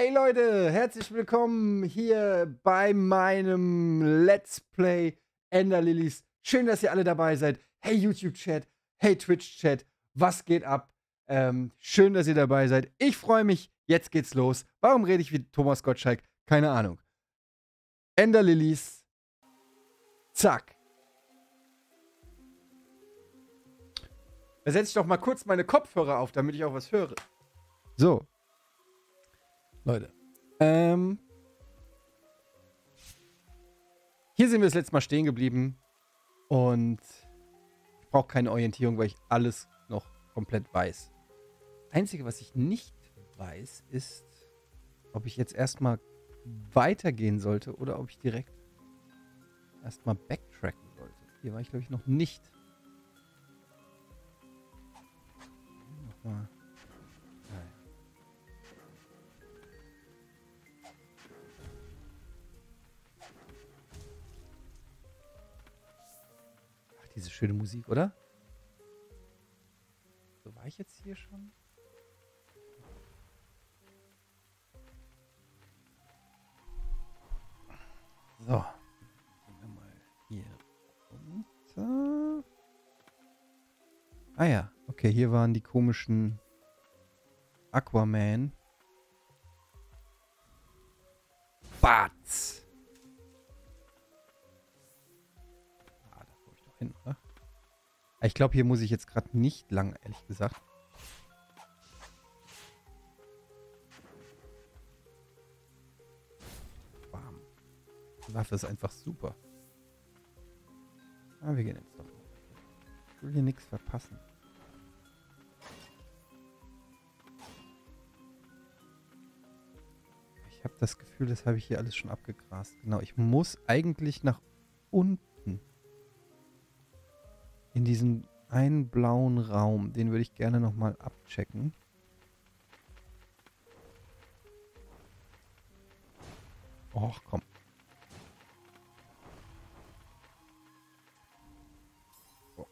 Hey Leute, herzlich willkommen hier bei meinem Let's Play Ender Lilies. Schön, dass ihr alle dabei seid. Hey YouTube-Chat, hey Twitch-Chat, was geht ab? Schön, dass ihr dabei seid. Ich freue mich, jetzt geht's los. Warum rede ich wie Thomas Gottschalk? Keine Ahnung. Ender Lilies. Zack. Da setze ich doch mal kurz meine Kopfhörer auf, damit ich auch was höre. So. Leute. Hier sind wir das letzte Mal stehen geblieben. Und ich brauche keine Orientierung, weil ich alles noch komplett weiß. Das Einzige, was ich nicht weiß, ist, ob ich jetzt erstmal weitergehen sollte oder ob ich direkt erstmal backtracken sollte. Hier war ich, glaube ich, noch nicht. Nochmal. Diese schöne Musik, oder? So, war ich jetzt hier schon? So. Gehen wir mal hier runter. Ah ja, okay, hier waren die komischen Aquaman. Bats! Hin, oder? Ich glaube, hier muss ich jetzt gerade nicht lang, ehrlich gesagt. Bam. Die Waffe ist einfach super. Ah, wir gehen jetzt doch. Ich will hier nichts verpassen. Ich habe das Gefühl, das habe ich hier alles schon abgegrast. Genau, ich muss eigentlich nach unten. In diesen einen blauen Raum, den würde ich gerne nochmal abchecken. Och, komm. Oh.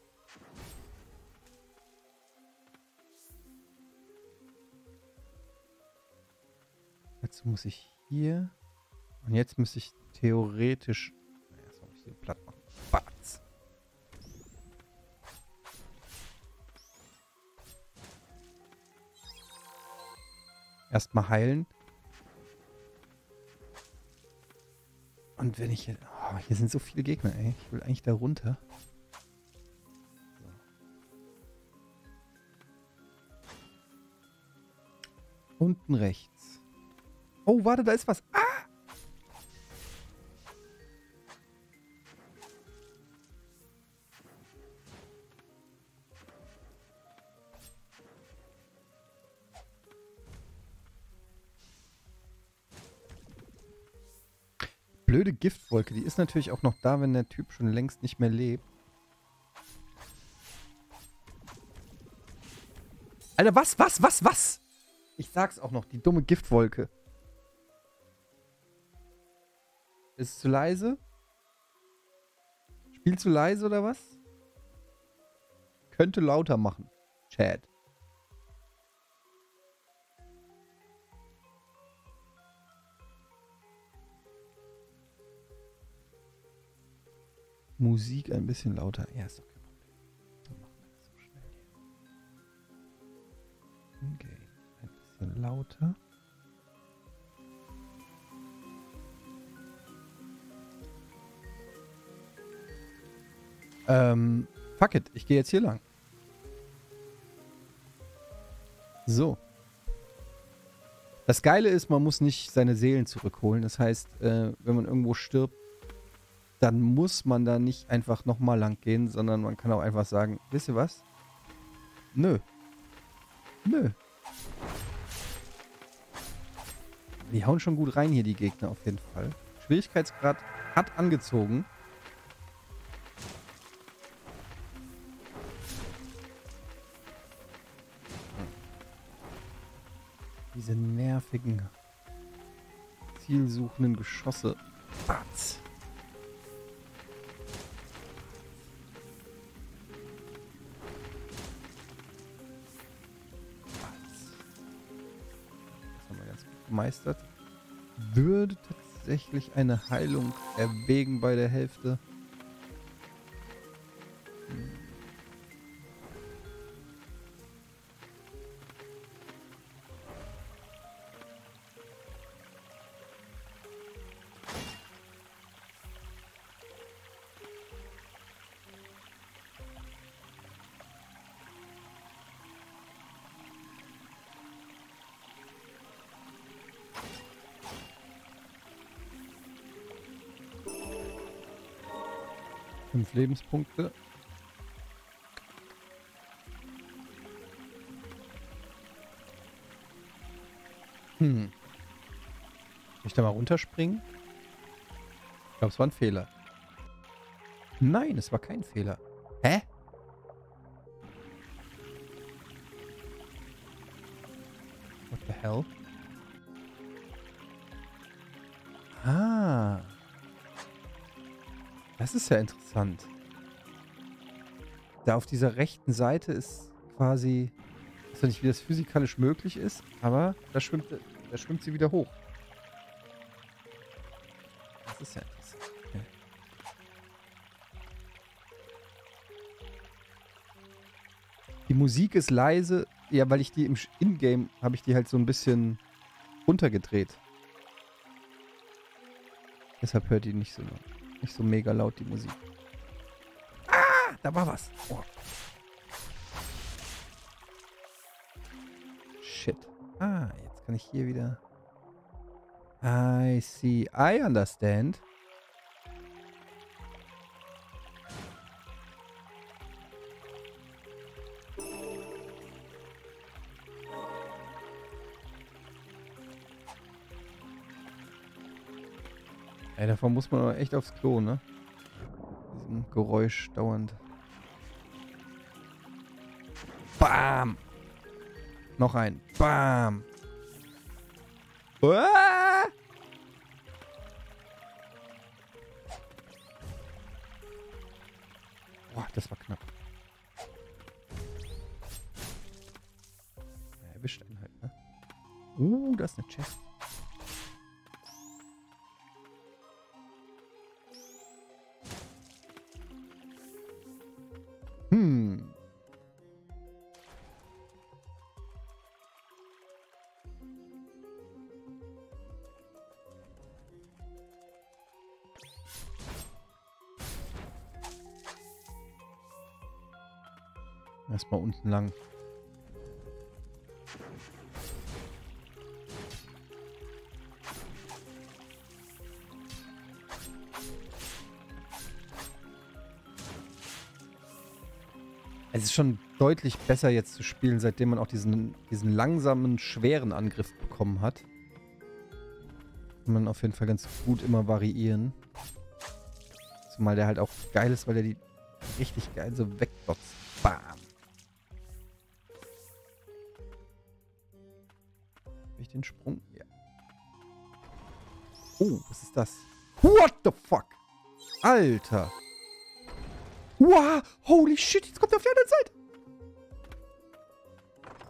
Jetzt muss ich hier. Und jetzt müsste ich theoretisch. Naja, jetzt muss ich den platt machen. Batz. Erstmal heilen. Und wenn ich hier... Oh, hier sind so viele Gegner, ey. Ich will eigentlich da runter. So. Unten rechts. Oh, warte, da ist was. Ah! Blöde Giftwolke, die ist natürlich auch noch da, wenn der Typ schon längst nicht mehr lebt. Alter, was? Ich sag's auch noch, die dumme Giftwolke. Ist es zu leise? Spiel zu leise oder was? Könnte lauter machen. Chat. Musik ein bisschen lauter. Ja, ist doch kein Problem. Dann machen wir das so schnell hier. Okay, ein bisschen lauter. Fuck it, ich gehe jetzt hier lang. So. Das Geile ist, man muss nicht seine Seelen zurückholen. Das heißt, wenn man irgendwo stirbt, dann muss man da nicht einfach nochmal lang gehen, sondern man kann auch einfach sagen, wisst ihr was? Nö. Nö. Die hauen schon gut rein hier, die Gegner, auf jeden Fall. Schwierigkeitsgrad hat angezogen. Diese nervigen, zielsuchenden Geschosse. Batz. gemeistert. Würde tatsächlich eine Heilung erwägen bei der Hälfte. Lebenspunkte. Hm. Kann ich da mal runterspringen? Ich glaube, es war ein Fehler. Nein, es war kein Fehler. Hä? What the hell? Ah. Das ist ja interessant. Da auf dieser rechten Seite ist quasi, ich weiß nicht, wie das physikalisch möglich ist, aber da schwimmt sie wieder hoch. Das ist ja interessant. Okay. Die Musik ist leise, ja, weil ich die im Ingame habe ich die halt so ein bisschen runtergedreht. Deshalb hört die nicht so laut. Nicht so mega laut, die Musik. Ah, da war was. Oh. Shit. Ah, jetzt kann ich hier wieder... I see. I understand. Ey, davon muss man aber echt aufs Klo, ne? Diesem Geräusch dauernd. Bam! Noch ein. Bam! Uah! Boah, das war knapp. Ja, erwischt einen halt, ne? Da ist eine Chest. Erstmal unten lang. Es ist schon deutlich besser jetzt zu spielen, seitdem man auch diesen langsamen, schweren Angriff bekommen hat. Kann man auf jeden Fall ganz gut immer variieren. Zumal der halt auch geil ist, weil der die richtig geil so wegdotzt. Bam! Den Sprung. Ja. Oh, was ist das? What the fuck? Alter. Wow, holy shit, jetzt kommt er auf die andere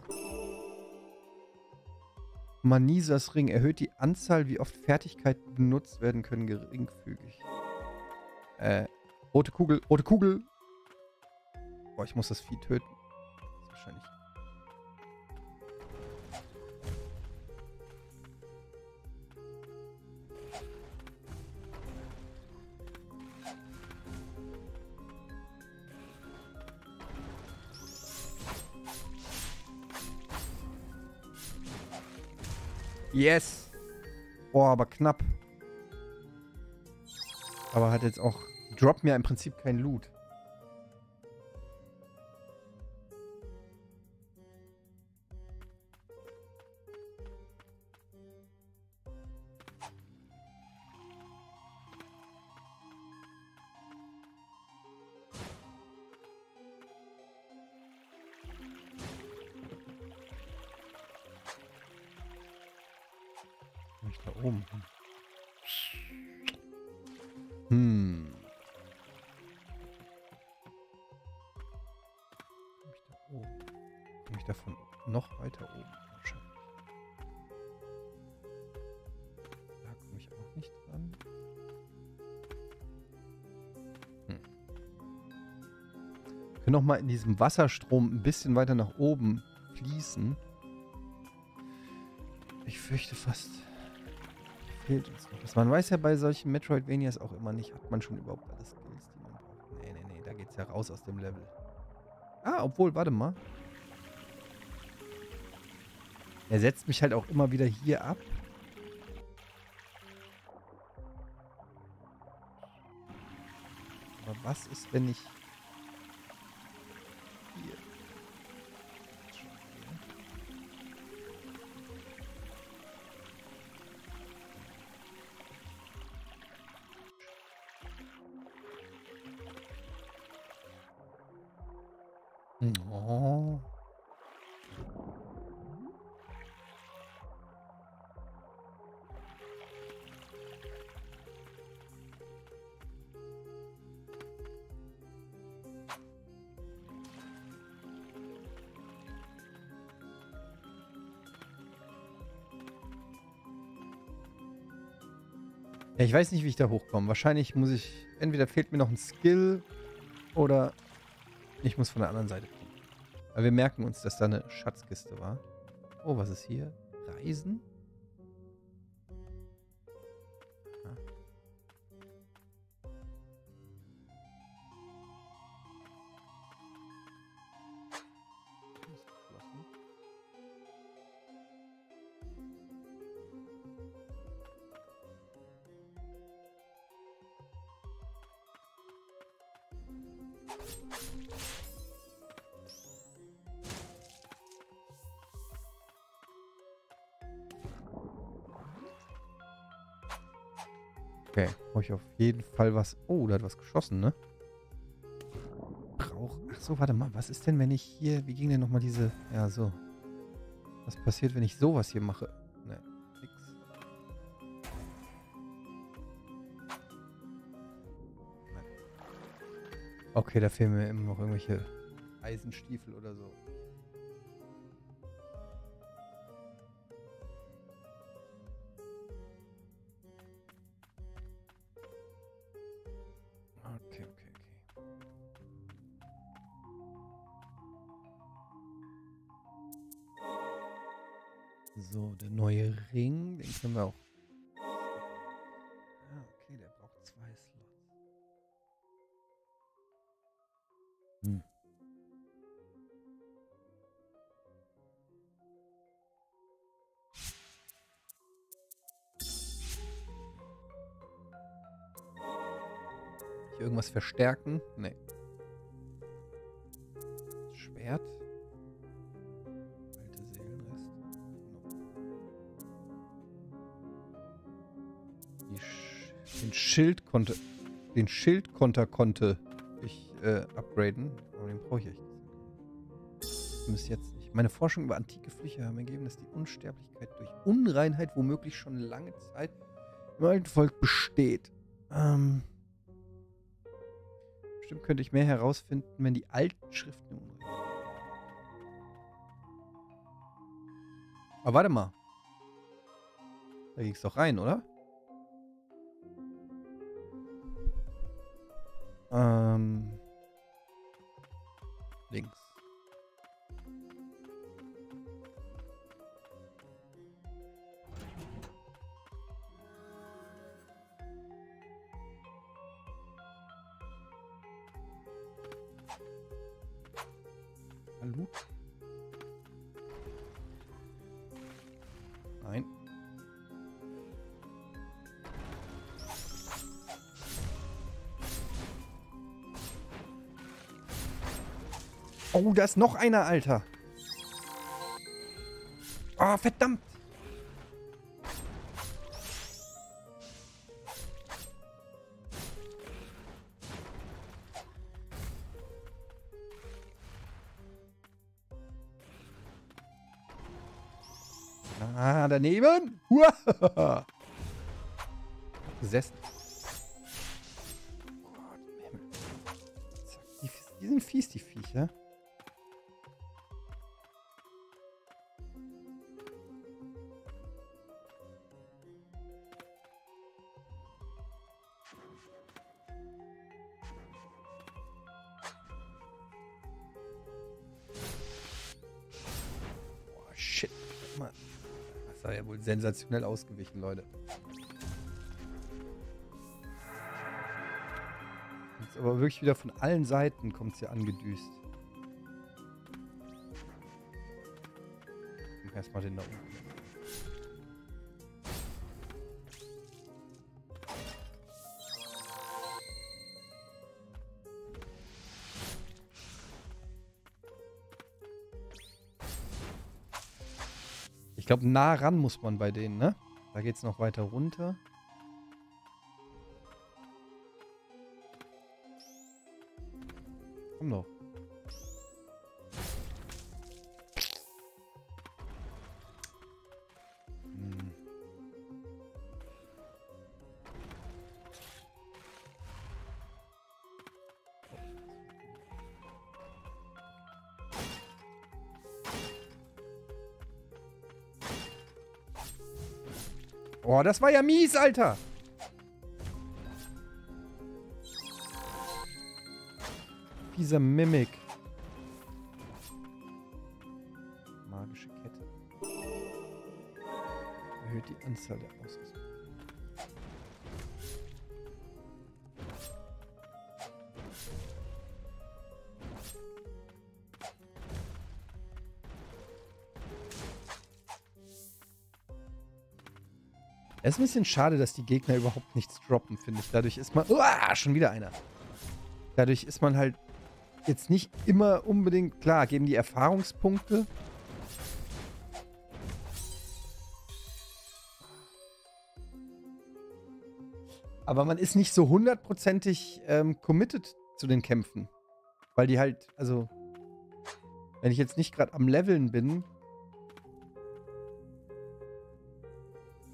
Seite. Manisas Ring erhöht die Anzahl, wie oft Fertigkeiten benutzt werden können, geringfügig. Rote Kugel, rote Kugel. Boah, ich muss das Vieh töten. Das ist wahrscheinlich... Yes! Boah, aber knapp. Aber hat jetzt auch... Droppt mir im Prinzip kein Loot. Noch weiter oben. können noch mal in diesem Wasserstrom ein bisschen weiter nach oben fließen. Ich fürchte fast, fehlt uns noch was. Man weiß ja bei solchen Metroidvanias auch immer nicht, hat man schon überhaupt alle Skills, die man braucht. Nee, nee, nee, da geht's ja raus aus dem Level. Ah, obwohl, warte mal. Er setzt mich halt auch immer wieder hier ab. Aber was ist, wenn ich... hier... Oh. Ja, ich weiß nicht, wie ich da hochkomme. Wahrscheinlich muss ich... Entweder fehlt mir noch ein Skill oder ich muss von der anderen Seite kommen. Aber wir merken uns, dass da eine Schatzkiste war. Oh, was ist hier? Reisen? Ah. Okay, brauche ich auf jeden Fall was... Oh, da hat was geschossen, ne? Ach so, warte mal. Was ist denn, wenn ich hier... Wie ging denn nochmal diese... Ja, so. Was passiert, wenn ich sowas hier mache? Ne, nix. Nein. Okay, da fehlen mir immer noch irgendwelche Eisenstiefel oder so. So, der neue Ring, den können wir auch. Ah, okay, der braucht 2 Slots. Hm. Hier irgendwas verstärken? Nee. Das Schwert. Den Schildkonter konnte ich upgraden, aber den brauche ich echt nicht. Bis jetzt nicht. Meine Forschung über antike Flüche haben ergeben, dass die Unsterblichkeit durch Unreinheit womöglich schon lange Zeit im alten Volk besteht. Bestimmt könnte ich mehr herausfinden, wenn die alten Schriften unrein sind. Aber warte mal. Da ging es doch rein, oder? Links. Hallo? Nein. Oh, da ist noch einer, Alter. Ah, oh, verdammt. Ah, daneben. Huah. Gesessen. Oh Gott, Himmel. Die sind fies, die Viecher. war ja wohl sensationell ausgewichen, Leute. Jetzt aber wirklich wieder von allen Seiten kommt es hier angedüst. Ich mach erstmal den da oben. Ich glaube, nah ran muss man bei denen, ne? Da geht's noch weiter runter. Komm doch. Hm. Oh, das war ja mies, Alter! Dieser Mimik. Magische Kette. Erhöht die Anzahl der Ausrüstung. Es ist ein bisschen schade, dass die Gegner überhaupt nichts droppen, finde ich. Dadurch ist man... Uah, schon wieder einer. Dadurch ist man halt jetzt nicht immer unbedingt... Klar, geben die Erfahrungspunkte. Aber man ist nicht so hundertprozentig committed zu den Kämpfen. Weil die halt... Also, wenn ich jetzt nicht gerade am Leveln bin...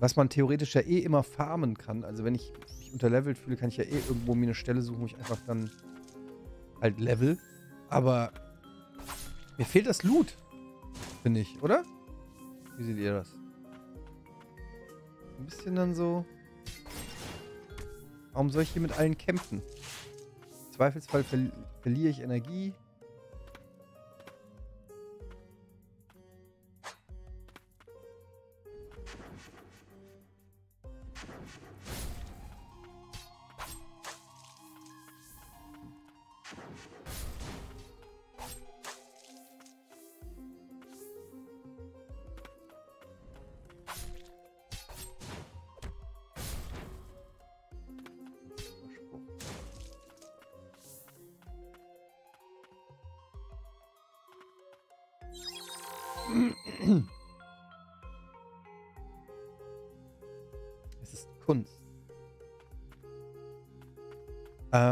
Was man theoretisch ja eh immer farmen kann. Also wenn ich mich unterlevelt fühle, kann ich ja eh irgendwo mir eine Stelle suchen, wo ich einfach dann halt level. Aber mir fehlt das Loot, finde ich, oder? Wie seht ihr das? Ein bisschen dann so... Warum soll ich hier mit allen kämpfen? Im Zweifelsfall verliere ich Energie.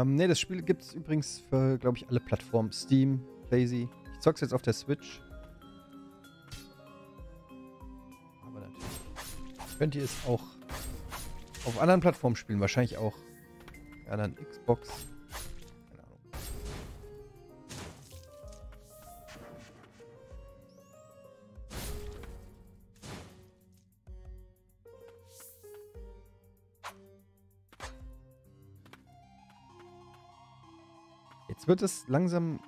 Ne, das Spiel gibt es übrigens für, glaube ich, alle Plattformen. Steam, Playsee. Ich zock's jetzt auf der Switch. Aber natürlich könnt ihr es auch auf anderen Plattformen spielen. Wahrscheinlich auch auf der anderen Xbox. Keine Ahnung. Jetzt wird es langsam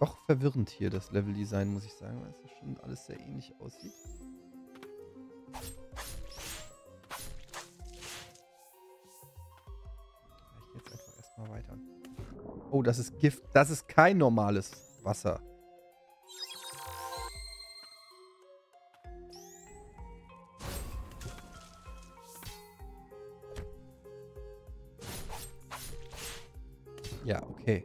doch verwirrend hier, das Level-Design, muss ich sagen, weil es ja schon alles sehr ähnlich aussieht. Ich gehe jetzt einfach erstmal weiter. Oh, das ist Gift. Das ist kein normales Wasser. Ja, okay.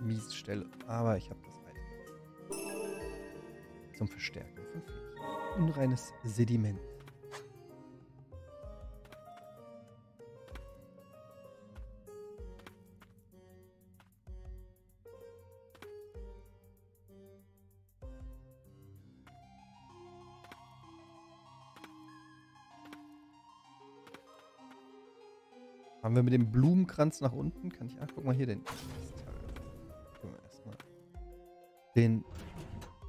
Mies Stelle, aber ich habe das weiter. Zum Verstärken von Fähigkeiten. Unreines Sediment. Haben wir mit dem Blumenkranz nach unten? Kann ich... Ah, guck mal hier den... Können wir erstmal den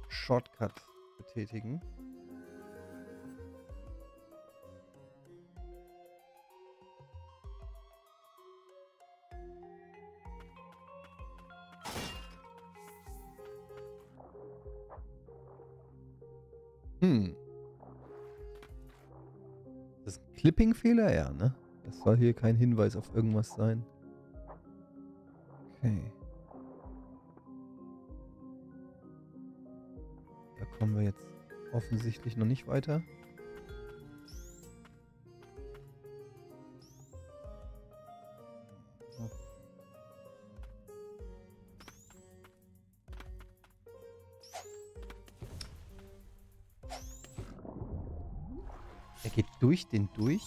Shortcut betätigen. Hm. Das ist ein Clipping-Fehler, ja, ne? Das soll hier kein Hinweis auf irgendwas sein. Okay. Da kommen wir jetzt offensichtlich noch nicht weiter. Er geht durch den durch.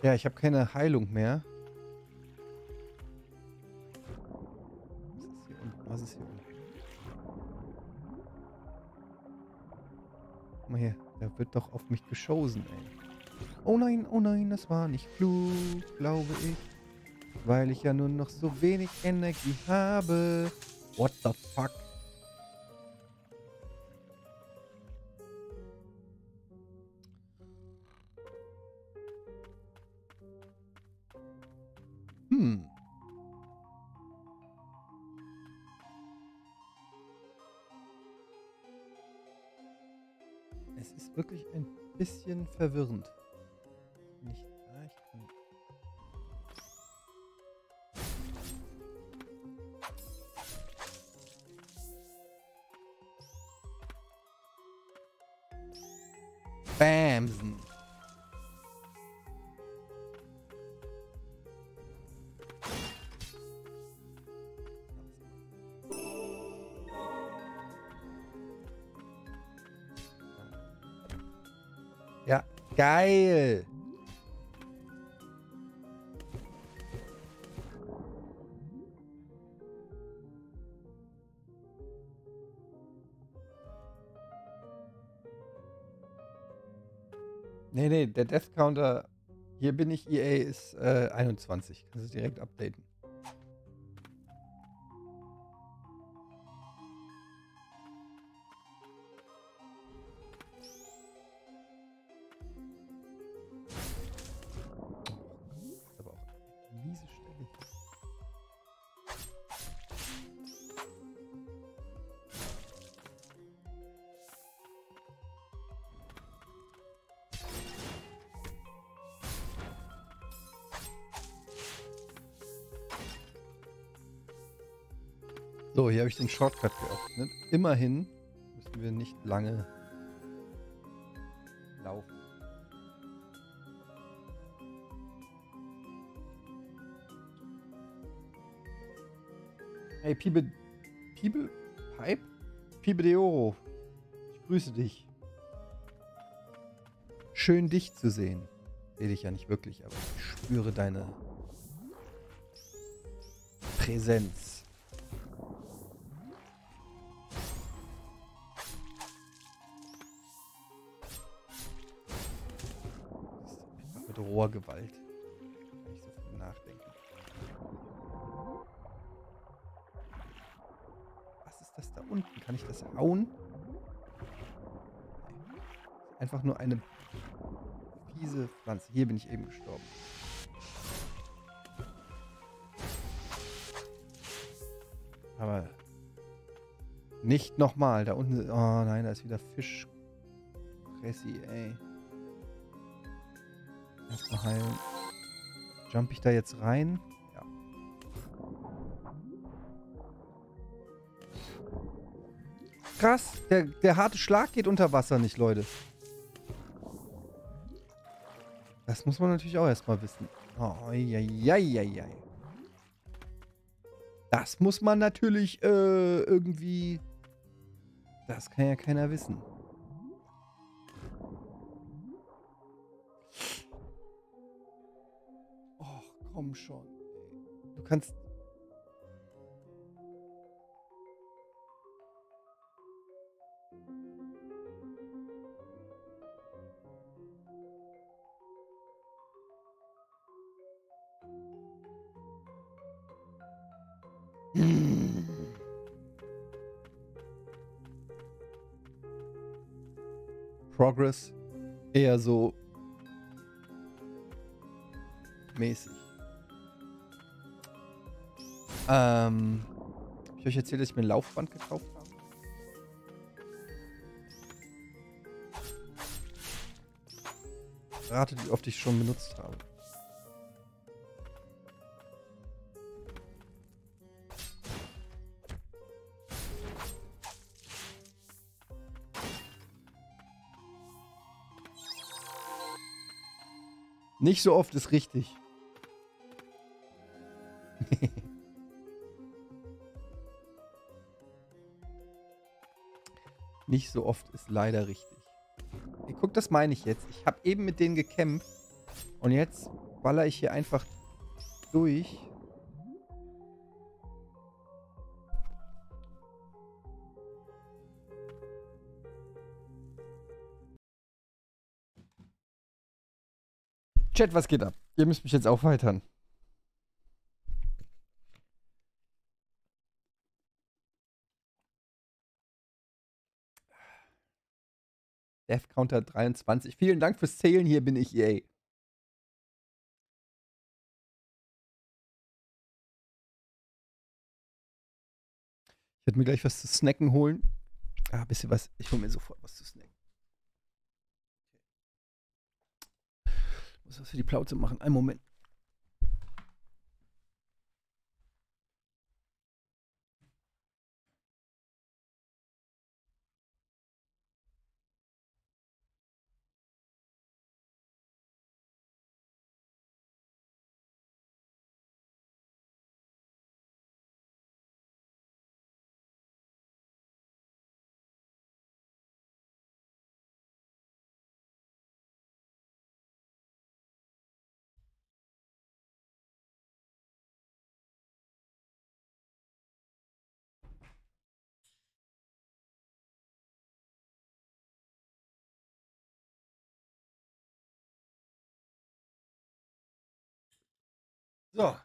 Ja, ich habe keine Heilung mehr. Was ist hier unten? Was ist hier unten? Guck mal hier, da wird doch auf mich geschossen, ey. Oh nein, das war nicht klug, glaube ich. Weil ich ja nur noch so wenig Energie habe. What the fuck? Verwirrend. Nicht gleich. Bamsen. Geil! Nee, nee, der Death Counter, hier bin ich, EA ist 21. Kannst du direkt updaten. So, hier habe ich den Shortcut geöffnet. Immerhin müssen wir nicht lange laufen. Hey, Pibe de Oro. Ich grüße dich. Schön, dich zu sehen. Sehe dich ja nicht wirklich, aber ich spüre deine Präsenz. Gewalt. Kann ich so viel nachdenken. Was ist das da unten? Kann ich das hauen? Nein. Einfach nur eine fiese Pflanze. Hier bin ich eben gestorben. Aber nicht nochmal. Da unten. Oh nein, da ist wieder Fisch. Pressi, ey. Erstmal heilen. Jump ich da jetzt rein? Ja. Krass, der harte Schlag geht unter Wasser nicht, Leute. Das muss man natürlich auch erstmal wissen. Oh, jai. Das muss man natürlich irgendwie... Das kann ja keiner wissen. Komm schon. Du kannst... Progress eher so mäßig. Hab ich euch erzählt, dass ich mir ein Laufband gekauft habe? Rate, wie oft ich schon benutzt habe. Nicht so oft ist richtig. Nicht so oft ist leider richtig. Hey, guck, das meine ich jetzt. Ich habe eben mit denen gekämpft. Und jetzt baller ich hier einfach durch. Chat, was geht ab? Ihr müsst mich jetzt aufheitern. Death Counter 23. Vielen Dank fürs Zählen. Hier bin ich, EA. Ich werde mir gleich was zu snacken holen. Ah, wisst ihr was? Ich hole mir sofort was zu snacken. Was für die Plauze machen. Einen Moment. So.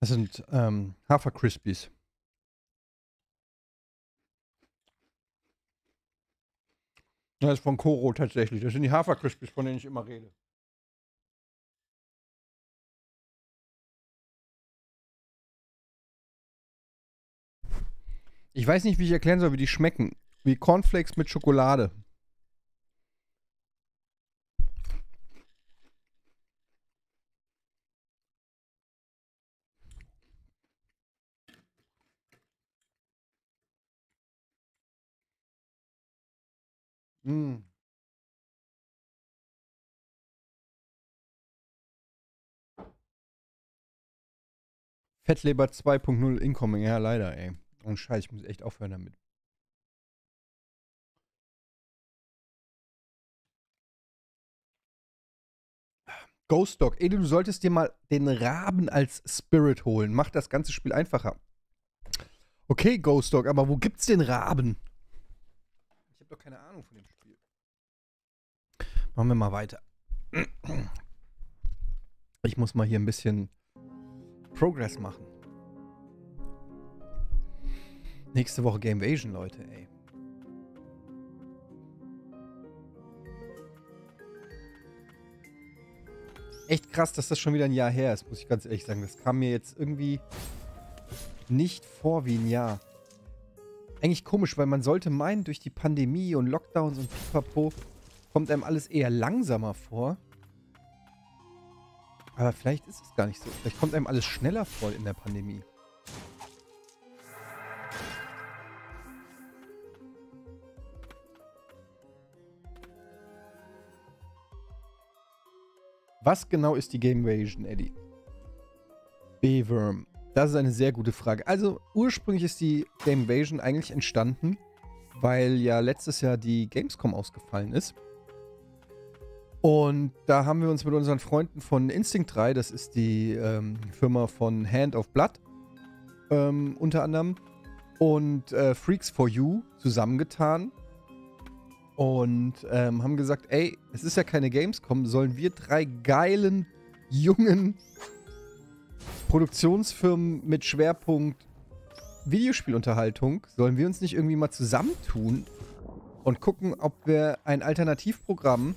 Das sind Hafer-Crispies. Das ist von Koro tatsächlich. Das sind die Hafer-Crispies, von denen ich immer rede. Ich weiß nicht, wie ich erklären soll, wie die schmecken. Wie Cornflakes mit Schokolade. Mm. Fettleber 2.0 Incoming, ja leider, ey. Und Scheiß, ich muss echt aufhören damit. Ghost Dog, ey, du solltest dir mal den Raben als Spirit holen. Macht das ganze Spiel einfacher. Okay, Ghost Dog, aber wo gibt's den Raben? Ich hab doch keine Ahnung von dem Spiel. Machen wir mal weiter. Ich muss mal hier ein bisschen Progress machen. Nächste Woche Gamevasion, Leute, ey. Echt krass, dass das schon wieder ein Jahr her ist, muss ich ganz ehrlich sagen. Das kam mir jetzt irgendwie nicht vor wie ein Jahr. Eigentlich komisch, weil man sollte meinen, durch die Pandemie und Lockdowns und Pipapo kommt einem alles eher langsamer vor. Aber vielleicht ist es gar nicht so. Vielleicht kommt einem alles schneller vor in der Pandemie. Was genau ist die Gamevasion, Eddie? B-Worm. Das ist eine sehr gute Frage. Also ursprünglich ist die Gamevasion eigentlich entstanden, weil ja letztes Jahr die Gamescom ausgefallen ist. Und da haben wir uns mit unseren Freunden von Instinct 3, das ist die Firma von Hand of Blood, unter anderem, und Freaks4U zusammengetan und haben gesagt, ey, es ist ja keine Gamescom, sollen wir drei geilen, jungen Produktionsfirmen mit Schwerpunkt Videospielunterhaltung, sollen wir uns nicht irgendwie mal zusammentun und gucken, ob wir ein Alternativprogramm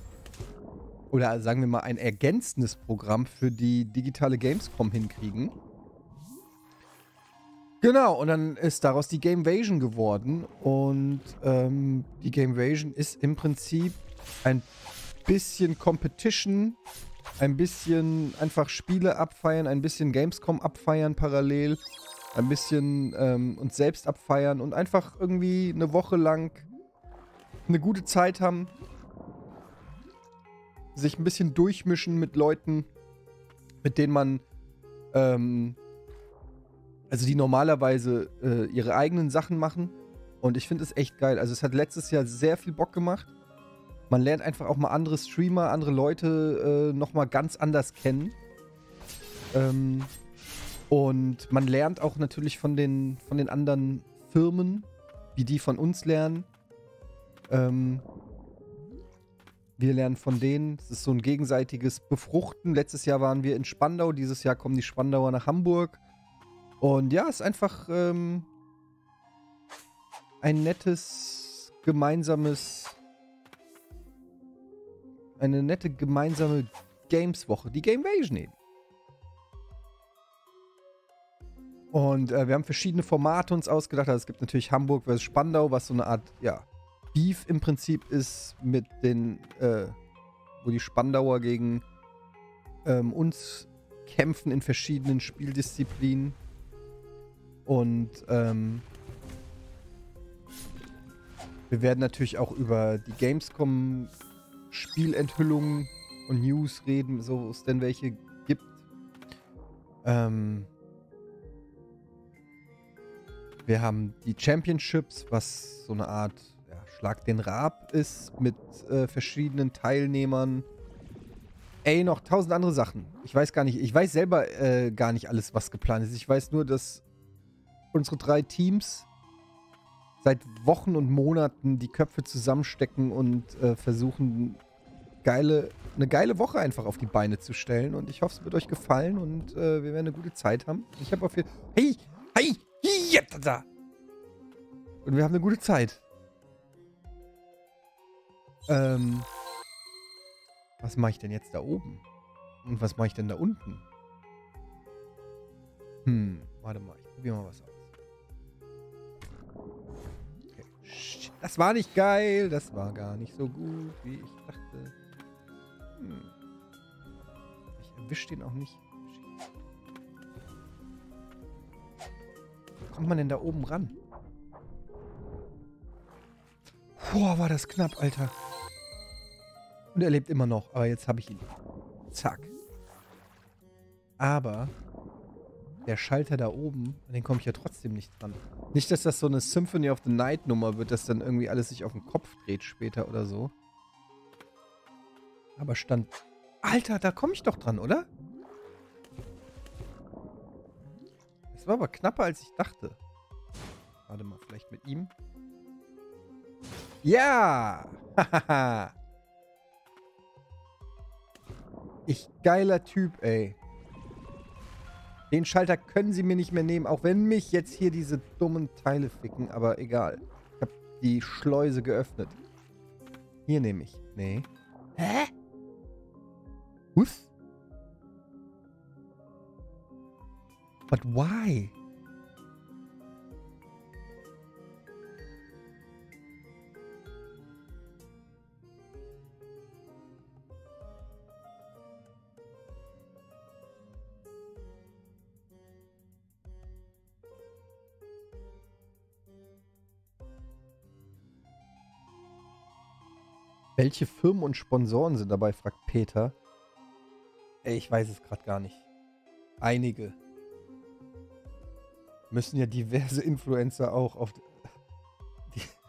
oder sagen wir mal ein ergänzendes Programm für die digitale Gamescom hinkriegen. Genau, und dann ist daraus die Gamevasion geworden. Und die Gamevasion ist im Prinzip ein bisschen Competition, ein bisschen einfach Spiele abfeiern, ein bisschen Gamescom abfeiern parallel, ein bisschen uns selbst abfeiern und einfach irgendwie eine Woche lang eine gute Zeit haben, sich ein bisschen durchmischen mit Leuten, mit denen man, also die normalerweise ihre eigenen Sachen machen. Und ich finde es echt geil. Also es hat letztes Jahr sehr viel Bock gemacht. Man lernt einfach auch mal andere Streamer, andere Leute nochmal ganz anders kennen. Und man lernt auch natürlich von den anderen Firmen, wie die von uns lernen. Wir lernen von denen. Es ist so ein gegenseitiges Befruchten. Letztes Jahr waren wir in Spandau. Dieses Jahr kommen die Spandauer nach Hamburg. Und ja, es ist einfach ein nettes, gemeinsames... Eine nette, gemeinsame Games-Woche. Die Gamevasion eben. Und wir haben verschiedene Formate uns ausgedacht. Also es gibt natürlich Hamburg versus Spandau, was so eine Art, ja... Beef im Prinzip ist mit den, wo die Spandauer gegen uns kämpfen in verschiedenen Spieldisziplinen. Und wir werden natürlich auch über die Gamescom Spielenthüllungen und News reden, so es denn welche gibt. Wir haben die Championships, was so eine Art Schlag den Raab ist mit verschiedenen Teilnehmern. Ey, noch 1000 andere Sachen. Ich weiß gar nicht, ich weiß selber gar nicht alles, was geplant ist. Ich weiß nur, dass unsere drei Teams seit Wochen und Monaten die Köpfe zusammenstecken und versuchen, eine geile Woche einfach auf die Beine zu stellen. Und ich hoffe, es wird euch gefallen und wir werden eine gute Zeit haben. Ich habe auf jeden Fall... Hey! Und wir haben eine gute Zeit. Was mache ich denn jetzt da oben? Und was mache ich denn da unten? Warte mal, ich probiere mal was aus. Okay. Shit, das war nicht geil. Das war gar nicht so gut, wie ich dachte. Ich erwische den auch nicht. Shit. Wie kommt man denn da oben ran? Boah, war das knapp, Alter. Und er lebt immer noch, aber jetzt habe ich ihn. Zack. Aber der Schalter da oben, an den komme ich ja trotzdem nicht dran. Nicht, dass das so eine Symphony of the Night Nummer wird, dass dann irgendwie alles sich auf den Kopf dreht später oder so. Aber stand... Alter, da komme ich doch dran, oder? Das war aber knapper, als ich dachte. Warte mal, vielleicht mit ihm? Ja! Hahaha! Ich geiler Typ, ey. Den Schalter können sie mir nicht mehr nehmen, auch wenn mich jetzt hier diese dummen Teile ficken, aber egal. Ich hab die Schleuse geöffnet. Hier nehme ich. Nee. Hä? Uff. But why? Welche Firmen und Sponsoren sind dabei, fragt Peter. Ey, ich weiß es gerade gar nicht. Einige. Müssen ja diverse Influencer auch auf...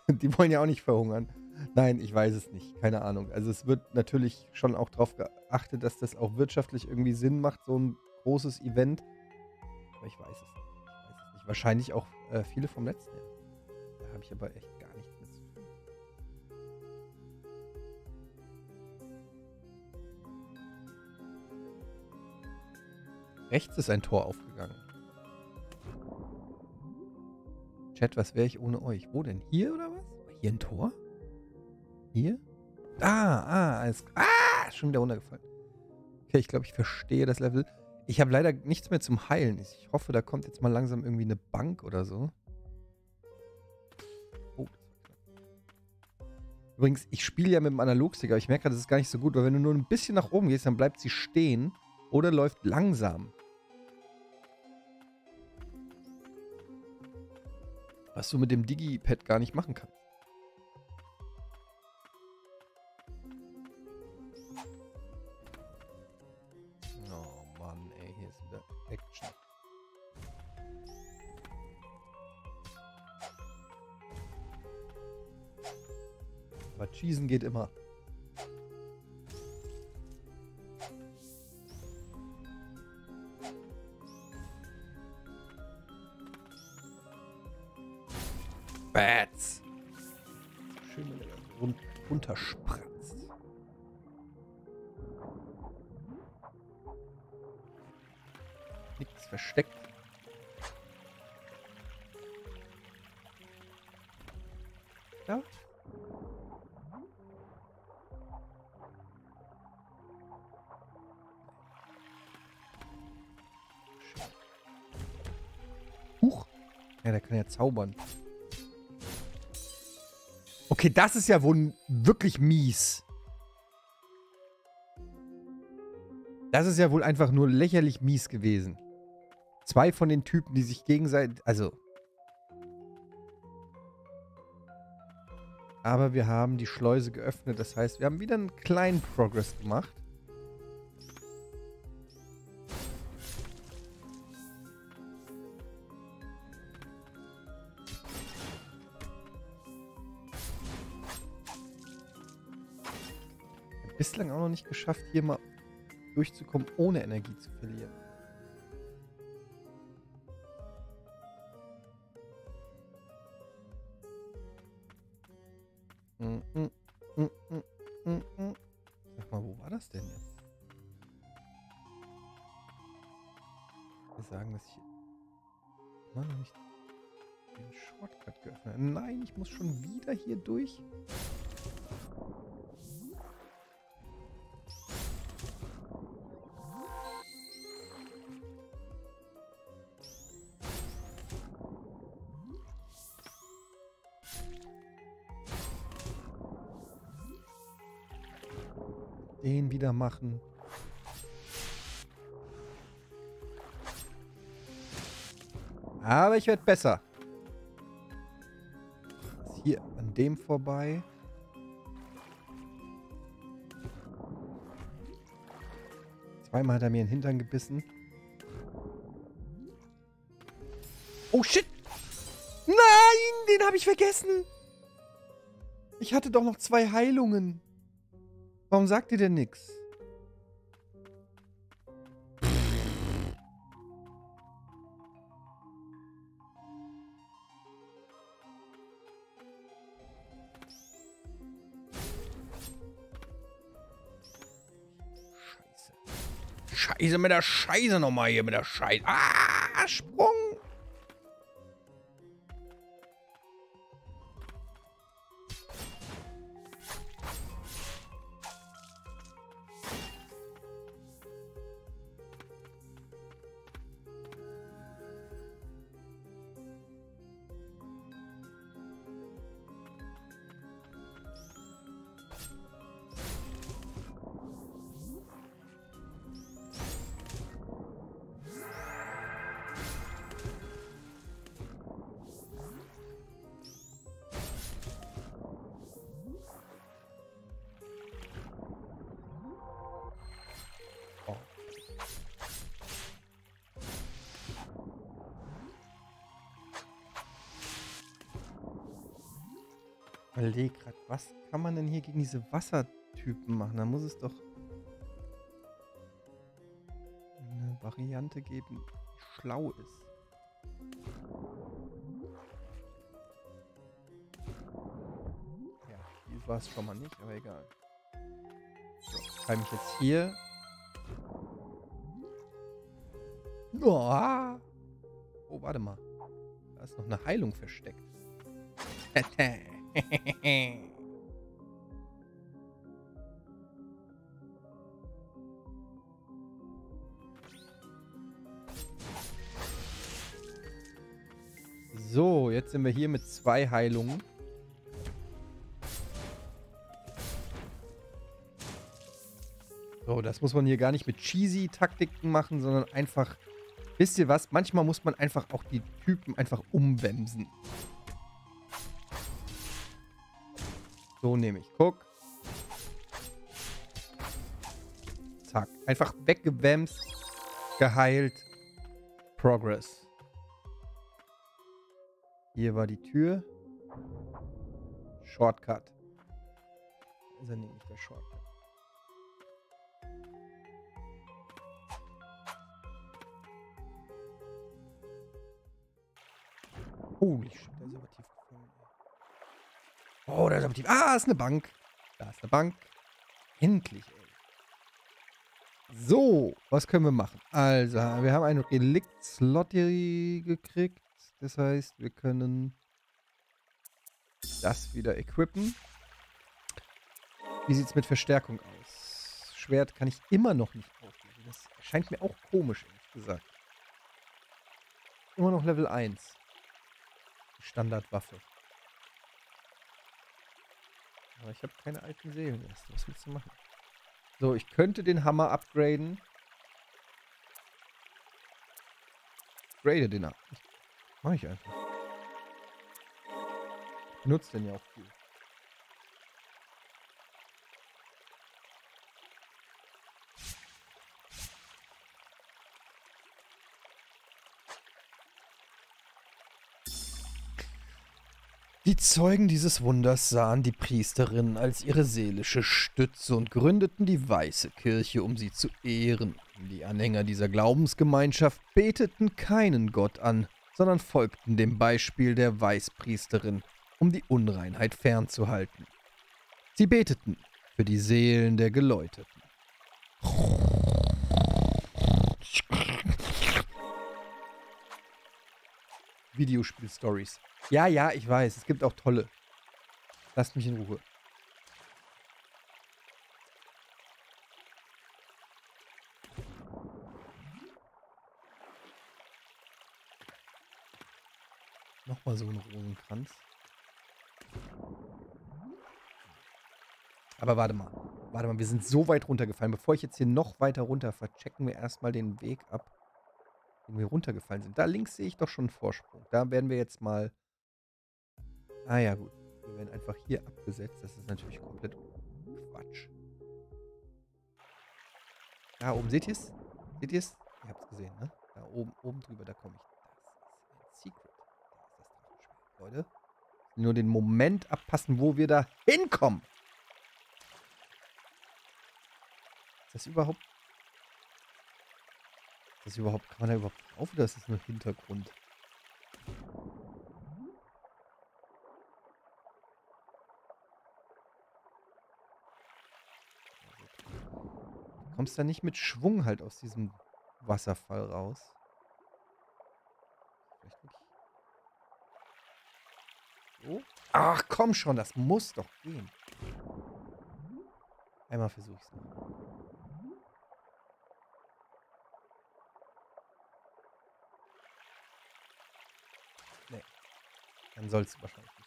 Die wollen ja auch nicht verhungern. Nein, ich weiß es nicht. Keine Ahnung. Also es wird natürlich schon auch darauf geachtet, dass das auch wirtschaftlich irgendwie Sinn macht, so ein großes Event. Aber ich weiß es nicht. Wahrscheinlich auch viele vom letzten Jahr. Da habe ich aber echt gar nichts mit zu tun. Rechts ist ein Tor aufgegangen. Chat, was wäre ich ohne euch? Wo denn? Hier oder was? Hier ein Tor? Hier? Schon wieder runtergefallen. Okay, ich glaube, ich verstehe das Level. Ich habe leider nichts mehr zum Heilen. Ich hoffe, da kommt jetzt mal langsam irgendwie eine Bank oder so. Oh. Übrigens, ich spiele ja mit dem Analogstick, aber ich merke gerade, das ist gar nicht so gut, weil wenn du nur ein bisschen nach oben gehst, dann bleibt sie stehen oder läuft langsam. Was du mit dem Digipad gar nicht machen kannst. Schießen geht immer. Bats. Schön, wenn er runterspratzt. Nichts versteckt. Ja. Ja, der kann ja zaubern. Okay, das ist ja wohl wirklich mies. Das ist ja wohl einfach nur lächerlich mies gewesen. Zwei von den Typen, die sich gegenseitig... Also. Aber wir haben die Schleuse geöffnet. Das heißt, wir haben wieder einen kleinen Progress gemacht. Bislang auch noch nicht geschafft, hier mal durchzukommen, ohne Energie zu verlieren. Sag mal, wo war das denn jetzt? Wir sagen, dass ich immer noch nicht den Shortcut geöffnet habe. Nein, ich muss schon wieder hier durch. Wieder machen. Aber ich werde besser. Hier an dem vorbei. Zweimal hat er mir den Hintern gebissen. Oh shit! Nein, den habe ich vergessen. Ich hatte doch noch 2 Heilungen. Warum sagt ihr denn nichts? Scheiße. Scheiße, mit der Scheiße nochmal hier, mit der Scheiße. Ah, Sprung! überlege gerade, was kann man denn hier gegen diese Wassertypen machen? Da muss es doch eine Variante geben, die schlau ist. Ja, viel war es schon mal nicht, aber egal. So, schreibe ich jetzt hier. Oh, warte mal. Da ist noch eine Heilung versteckt. So, jetzt sind wir hier mit 2 Heilungen. So, das muss man hier gar nicht mit cheesy Taktiken machen, sondern einfach... Wisst ihr was? Manchmal muss man einfach auch die Typen einfach umwemsen. So nehme ich. Guck. Zack. Einfach weggewemst. Geheilt. Progress. Hier war die Tür. Shortcut. Also nehme ich das Shortcut. Holy shit, da ist aber tief gefallen. Oh, da ist aber tief. Ah, ist eine Bank. Da ist eine Bank. Endlich, ey. So, was können wir machen? Also, wir haben einen Relikt-Slot hier gekriegt. Das heißt, wir können das wieder equippen. Wie sieht es mit Verstärkung aus? Schwert kann ich immer noch nicht aufnehmen. Das erscheint mir auch komisch, ehrlich gesagt. Immer noch Level 1. Standardwaffe. Aber ich habe keine alten Seelen erst. Was willst du machen? So, ich könnte den Hammer upgraden. Grade den ab. Mach ich einfach. Ich benutze den ja auch viel. Die Zeugen dieses Wunders sahen die Priesterin als ihre seelische Stütze und gründeten die Weiße Kirche, um sie zu ehren. Die Anhänger dieser Glaubensgemeinschaft beteten keinen Gott an, sondern folgten dem Beispiel der Weißpriesterin, um die Unreinheit fernzuhalten. Sie beteten für die Seelen der Geläuteten. Videospiel-Stories. Ja, ich weiß. Es gibt auch tolle. Lasst mich in Ruhe. Nochmal so ein Rosenkranz. Aber warte mal. Warte mal, wir sind so weit runtergefallen. Bevor ich jetzt hier noch weiter runterfahre, checken wir erstmal den Weg ab, den wir runtergefallen sind. Da links sehe ich doch schon einen Vorsprung. Da werden wir jetzt mal... Ah ja, gut. Wir werden einfach hier abgesetzt. Das ist natürlich komplett Quatsch. Da oben, seht ihr es? Seht ihr es? Ihr habt es gesehen, ne? Da oben, oben drüber, da komme ich. Das ist ein Secret. Da ist das Drachenschwert. Leute, nur den Moment abpassen, wo wir da hinkommen. Ist das überhaupt... Kann man da überhaupt drauf, oder ist das nur Hintergrund? Du kommst da nicht mit Schwung halt aus diesem Wasserfall raus. Vielleicht nicht. So. Ach komm schon, das muss doch gehen. Einmal versuche ich es noch. Dann soll es wahrscheinlich nicht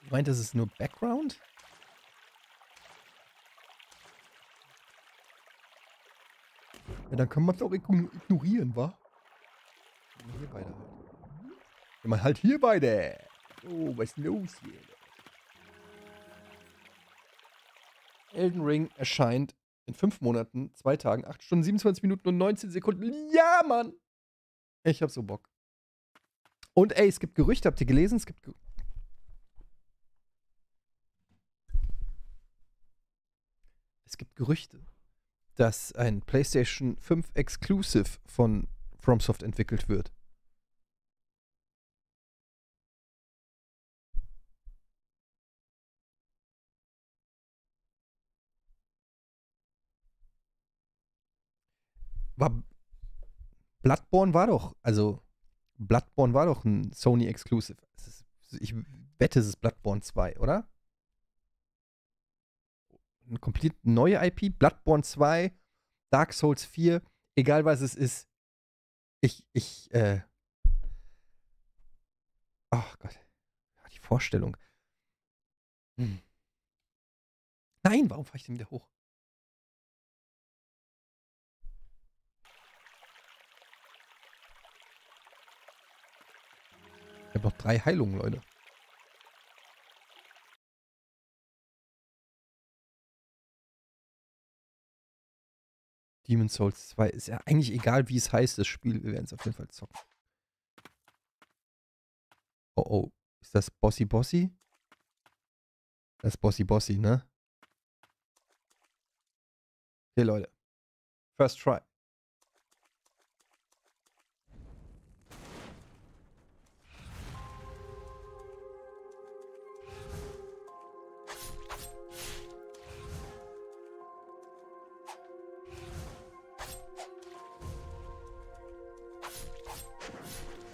sein. Meint, das ist nur Background? Ja, dann kann man es auch ignorieren, wa? Hier beide halt. Wenn man halt hier beide. Oh, was ist los hier? Elden Ring erscheint in 5 Monaten, 2 Tagen, 8 Stunden, 27 Minuten und 19 Sekunden. Ja, Mann! Ich hab so Bock. Und ey, es gibt Gerüchte, habt ihr gelesen? Es gibt Gerüchte, dass ein PlayStation 5 Exclusive von FromSoft entwickelt wird. Bloodborne war doch ein Sony Exclusive. Ich wette, es ist Bloodborne 2, oder? Eine komplett neue IP, Bloodborne 2, Dark Souls 4, egal was es ist. Ach Gott. Die Vorstellung. Nein, warum fahre ich denn wieder hoch? Ich habe noch 3 Heilungen, Leute. Demon Souls 2. Ist ja eigentlich egal, wie es heißt, das Spiel. Wir werden es auf jeden Fall zocken. Oh, oh. Ist das Bossy Bossy? Das ist Bossy Bossy, ne? Okay, Leute. First try.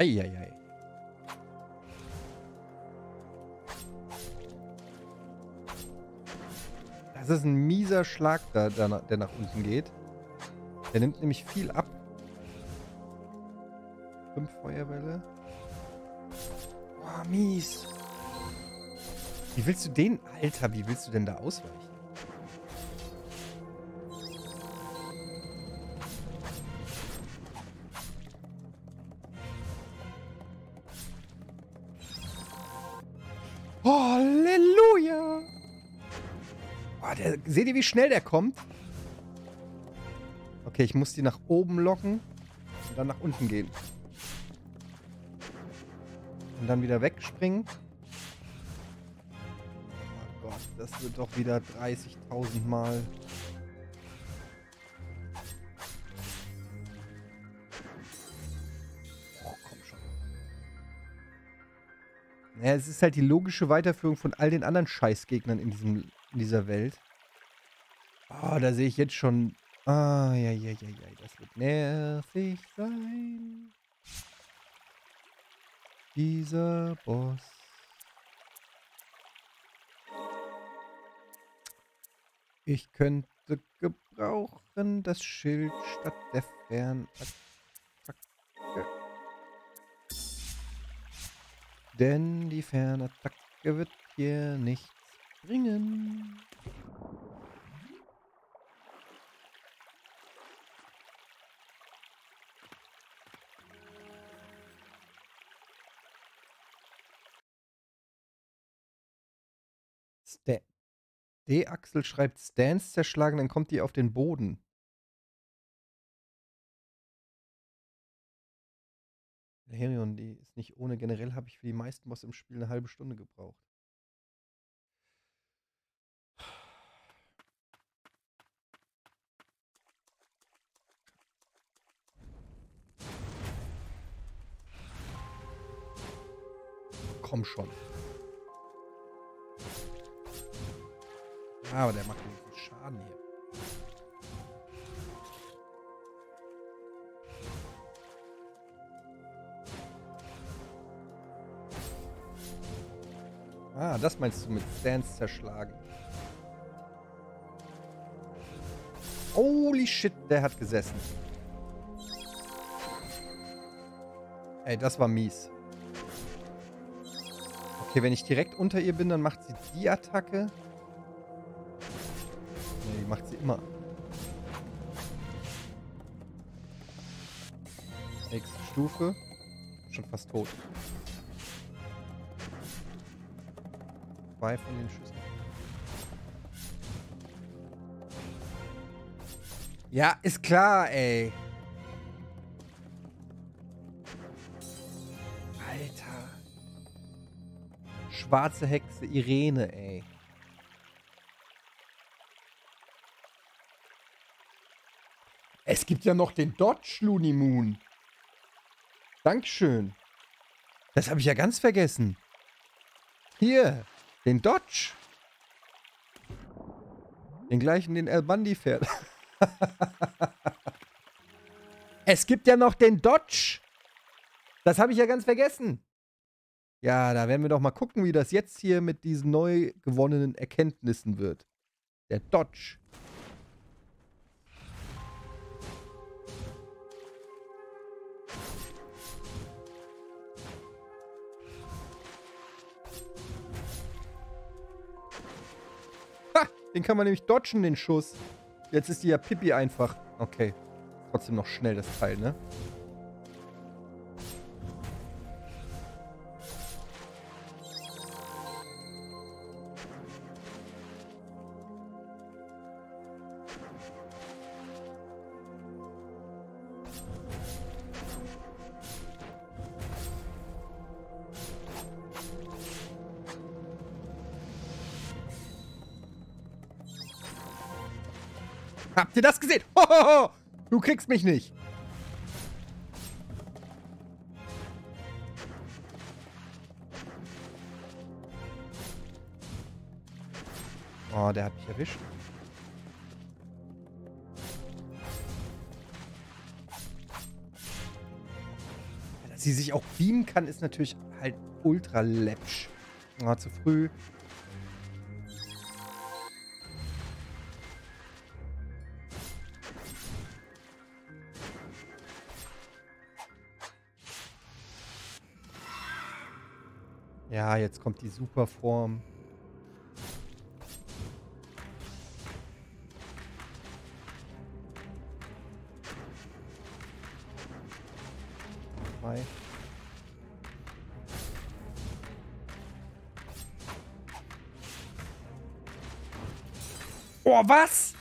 Eieiei. Das ist ein mieser Schlag, der nach unten geht. Der nimmt nämlich viel ab. 5 Feuerbälle. Boah, mies. Wie willst du den... Alter, wie willst du denn da ausweichen? Seht ihr, wie schnell der kommt? Okay, ich muss die nach oben locken und dann nach unten gehen. Und dann wieder wegspringen. Oh Gott, das wird doch wieder 30.000 Mal. Oh, komm schon. Naja, es ist halt die logische Weiterführung von all den anderen Scheißgegnern in dieser Welt. Oh, da sehe ich jetzt schon... Ah, ja, ja, ja, ja, das wird nervig sein. Dieser Boss. Ich könnte gebrauchen das Schild statt der Fernattacke. Denn die Fernattacke wird hier nichts bringen. D-Axel schreibt Stance zerschlagen, dann kommt die auf den Boden. Herion, die ist nicht ohne. Generell habe ich für die meisten Bosse im Spiel eine halbe Stunde gebraucht. Komm schon. Aber der macht einen Schaden hier. Ah, das meinst du mit Stance zerschlagen. Holy shit, der hat gesessen. Ey, das war mies. Okay, wenn ich direkt unter ihr bin, dann macht sie die Attacke. Macht sie immer. Nächste Stufe. Schon fast tot. 2 von den Schüssen. Ja, ist klar, ey. Alter. Schwarze Hexe Irene, ey. Es gibt ja noch den Dodge Looney Moon. Dankeschön. Das habe ich ja ganz vergessen. Hier, den Dodge. Den gleichen, den El Bundy fährt. Es gibt ja noch den Dodge. Das habe ich ja ganz vergessen. Ja, da werden wir doch mal gucken, wie das jetzt hier mit diesen neu gewonnenen Erkenntnissen wird. Der Dodge. Ha! Den kann man nämlich dodgen, den Schuss. Jetzt ist die ja Pipi einfach. Okay. Trotzdem noch schnell das Teil, ne? Habt ihr das gesehen? Hohoho! Du kriegst mich nicht. Oh, der hat mich erwischt. Dass sie sich auch beamen kann, ist natürlich halt ultra läppsch. Oh, zu früh. Ja, jetzt kommt die Superform. Zwei. Oh, was?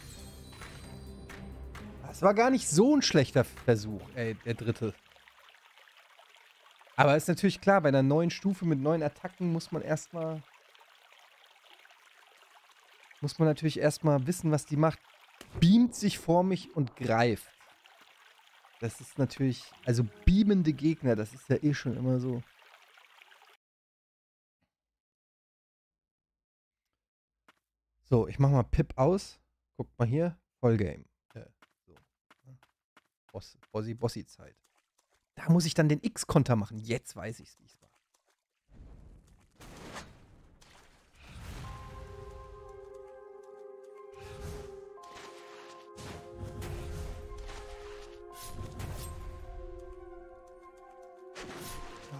Das war gar nicht so ein schlechter Versuch, ey, der dritte. Aber ist natürlich klar, bei einer neuen Stufe mit neuen Attacken muss man erstmal... Muss man natürlich erstmal wissen, was die macht. Beamt sich vor mich und greift. Das ist natürlich... Also beamende Gegner, das ist ja eh schon immer so. So, ich mach mal Pip aus. Guckt mal hier. Vollgame. So. Bossi-Zeit. Da muss ich dann den X-Konter machen. Jetzt weiß ich es, wie ich es mache.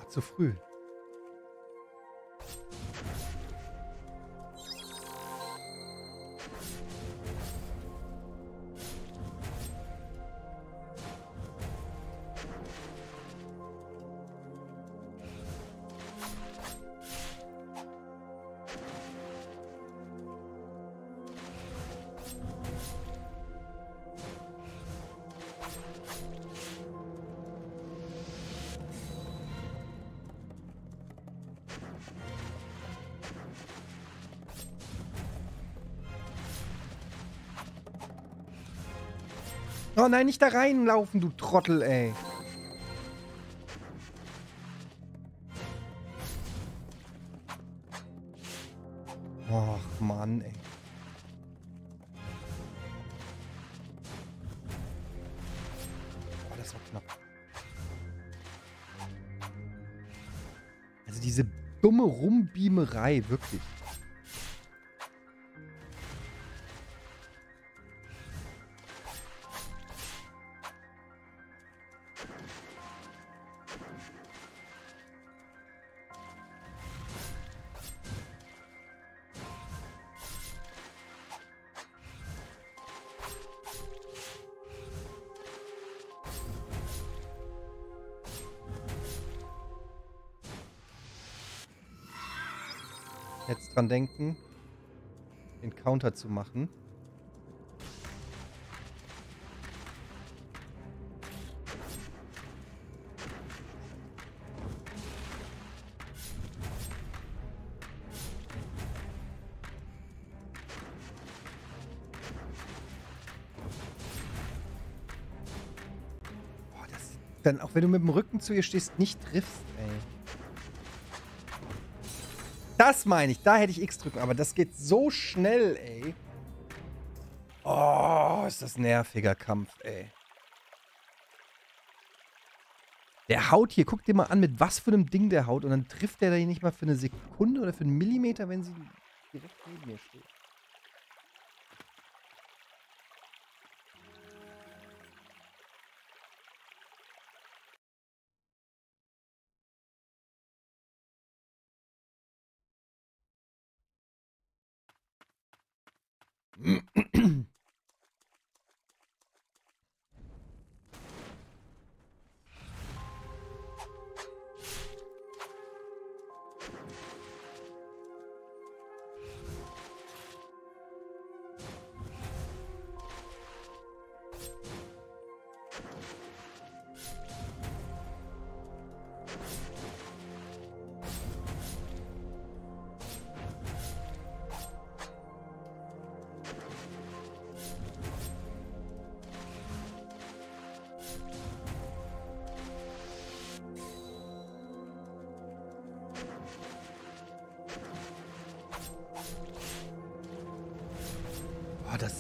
Ah, zu früh. Oh nein, nicht da reinlaufen, du Trottel, ey. Ach, Mann, ey. Oh, das war knapp. Also diese dumme Rumbiemerei, wirklich. Jetzt dran denken, den Counter zu machen. dann, auch wenn du mit dem Rücken zu ihr stehst, nicht triffst, ey. Das meine ich, da hätte ich X drücken, aber das geht so schnell, ey. Oh, ist das ein nerviger Kampf, ey. Der haut hier, guck dir mal an, mit was für einem Ding der haut. Und dann trifft der da hier nicht mal für eine Sekunde oder für einen Millimeter, wenn sie direkt neben mir steht.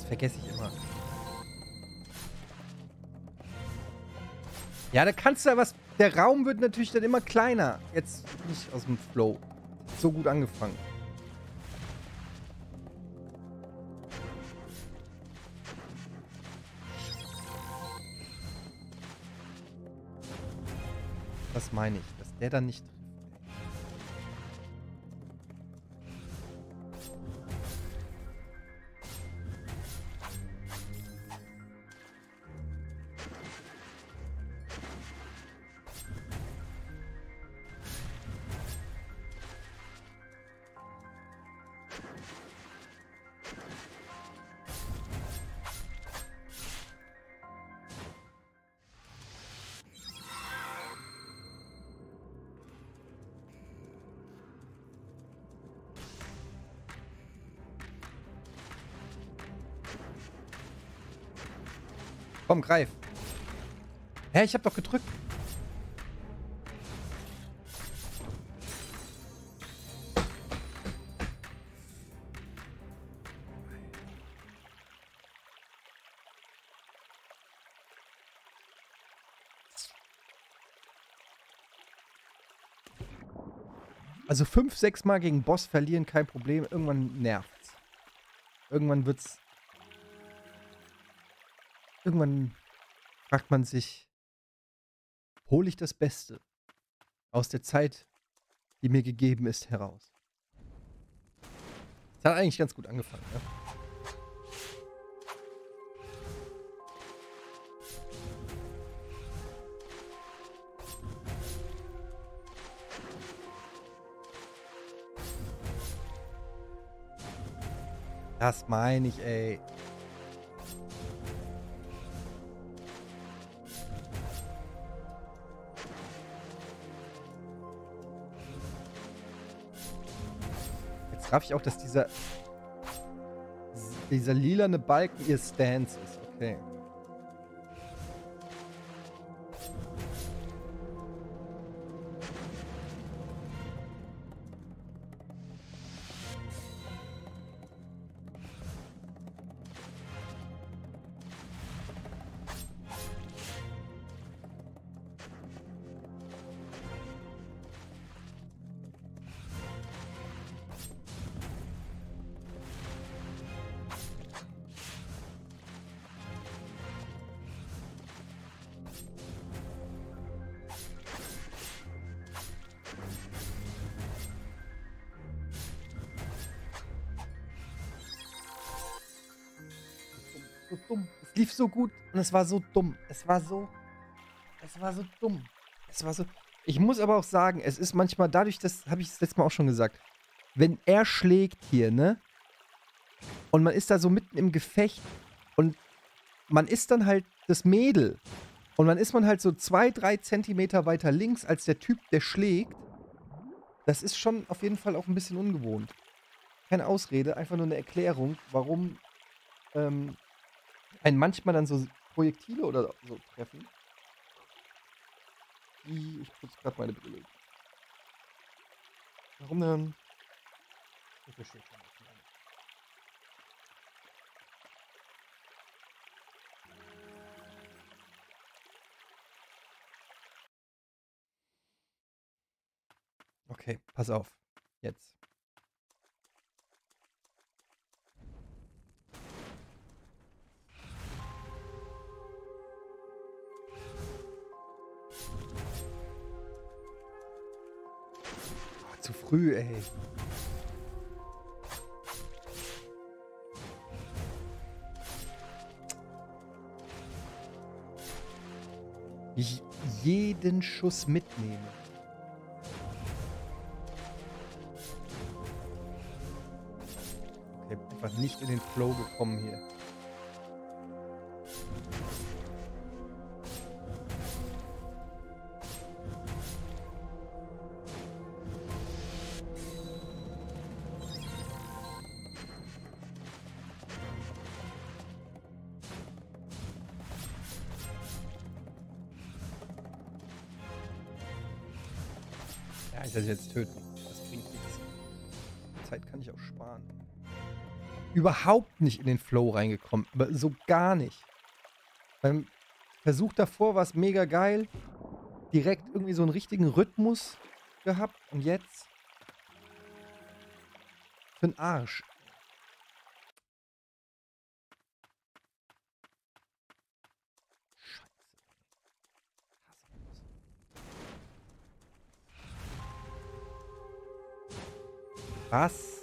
Vergesse ich immer. Ja, da kannst du ja was... Der Raum wird natürlich dann immer kleiner. Jetzt bin ich aus dem Flow. So gut angefangen. Das meine ich, dass der dann nicht... Komm, greif. Hä, ich hab doch gedrückt. Also 5-6 Mal gegen Boss verlieren, kein Problem. Irgendwann nervt's. Irgendwann wird's... Irgendwann fragt man sich, hole ich das Beste aus der Zeit, die mir gegeben ist, heraus? Das hat eigentlich ganz gut angefangen, ne? Das meine ich, ey. Darf ich auch, dass dieser lilane Balken ihr Stance ist? Okay. So gut und es war so dumm. Es war so dumm. Ich muss aber auch sagen, es ist manchmal dadurch, das habe ich das letzte Mal auch schon gesagt, wenn er schlägt hier, ne? Und man ist da so mitten im Gefecht und man ist dann halt das Mädel und dann ist man halt so 2-3 Zentimeter weiter links als der Typ, der schlägt. Das ist schon auf jeden Fall auch ein bisschen ungewohnt. Keine Ausrede, einfach nur eine Erklärung, warum, einen manchmal dann so Projektile oder so treffen. Ich putze gerade meine Brille. Warum denn? Ich verstehe schon. Okay, pass auf. Jetzt. Oh, zu früh, ey. Ich jeden Schuss mitnehme. Einfach nicht in den Flow gekommen hier. Ja, ich werde jetzt töten. Das bringt nichts. Zeit kann ich auch sparen. Überhaupt nicht in den Flow reingekommen. So gar nicht. Beim Versuch davor war es mega geil. Direkt irgendwie so einen richtigen Rhythmus gehabt. Und jetzt? Für den Arsch. Scheiße. Was?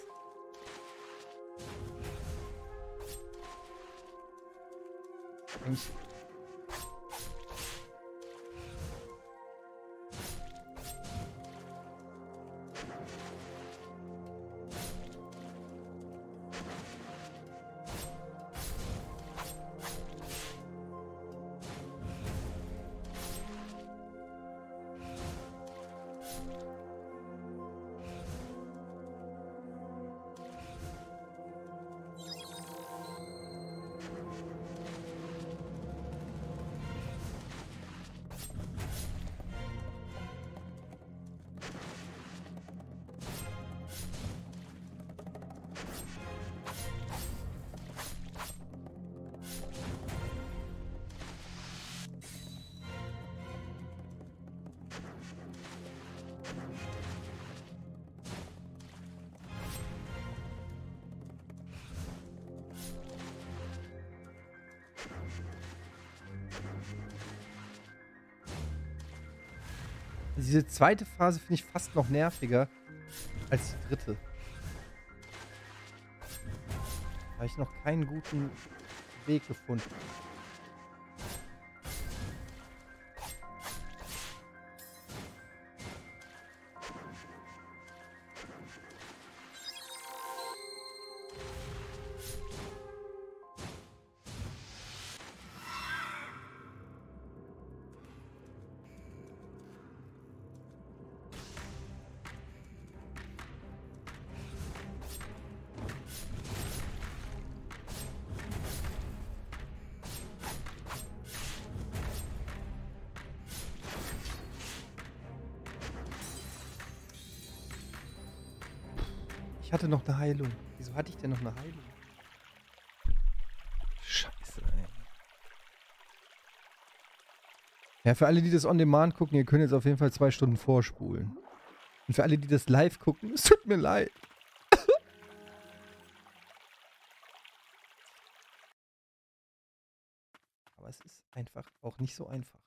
Diese zweite Phase finde ich fast noch nerviger als die dritte. Da habe ich noch keinen guten Weg gefunden. Ich hatte noch eine Heilung. Wieso hatte ich denn noch eine Heilung? Scheiße, ey. Ja, für alle, die das on demand gucken, ihr könnt jetzt auf jeden Fall 2 Stunden vorspulen. Und für alle, die das live gucken, es tut mir leid. Aber es ist einfach auch nicht so einfach.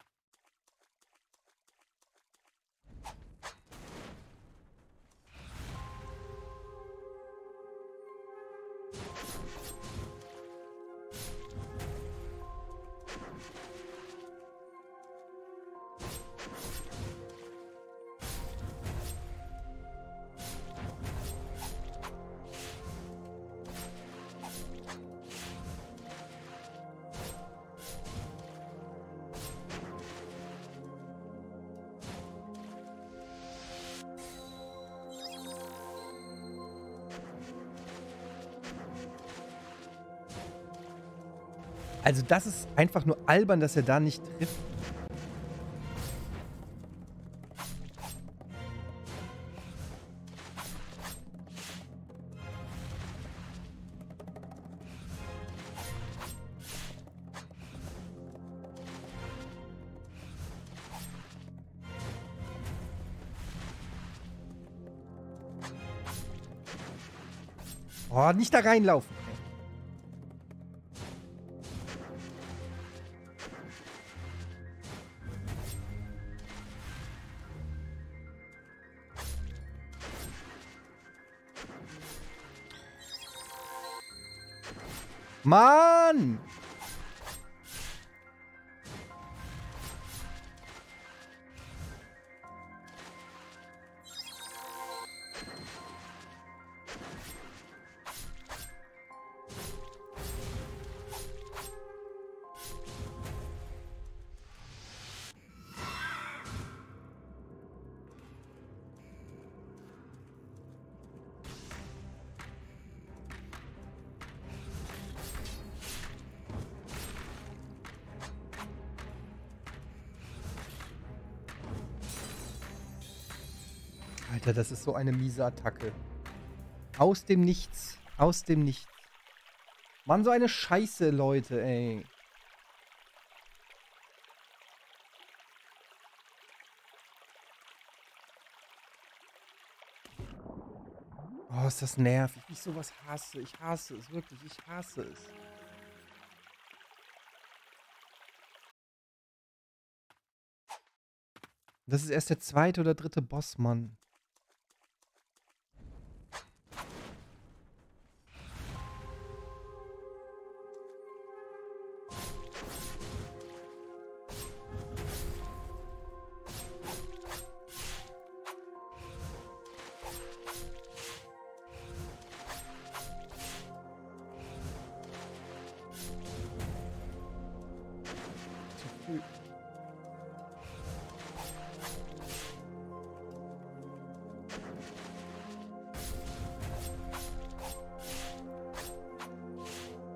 Also das ist einfach nur albern, dass er da nicht trifft. Oh, nicht da reinlaufen. Mann! Alter, das ist so eine miese Attacke. Aus dem Nichts. Aus dem Nichts. Mann, so eine Scheiße, Leute, ey. Oh, ist das nervig. Ich sowas hasse. Ich hasse es, wirklich. Ich hasse es. Das ist erst der zweite oder dritte Boss, Mann.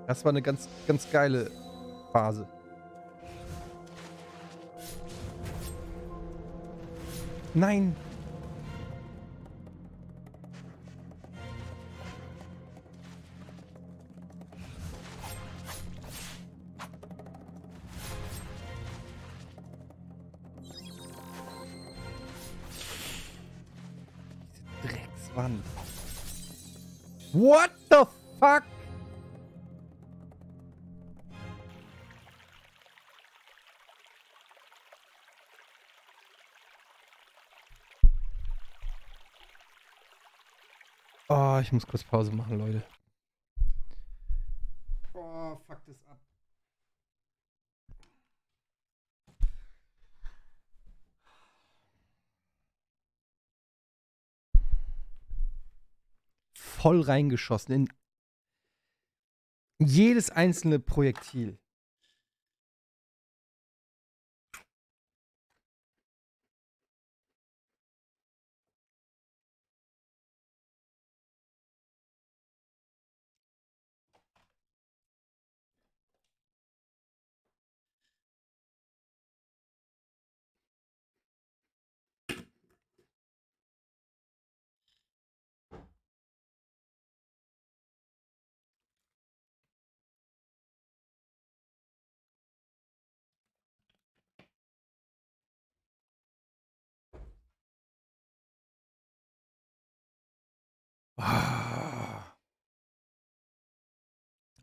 Das war eine ganz geile Phase. Nein! Diese Dreckswand. What the fuck? Ich muss kurz Pause machen, Leute. Boah, fuck das ab. Voll reingeschossen in jedes einzelne Projektil.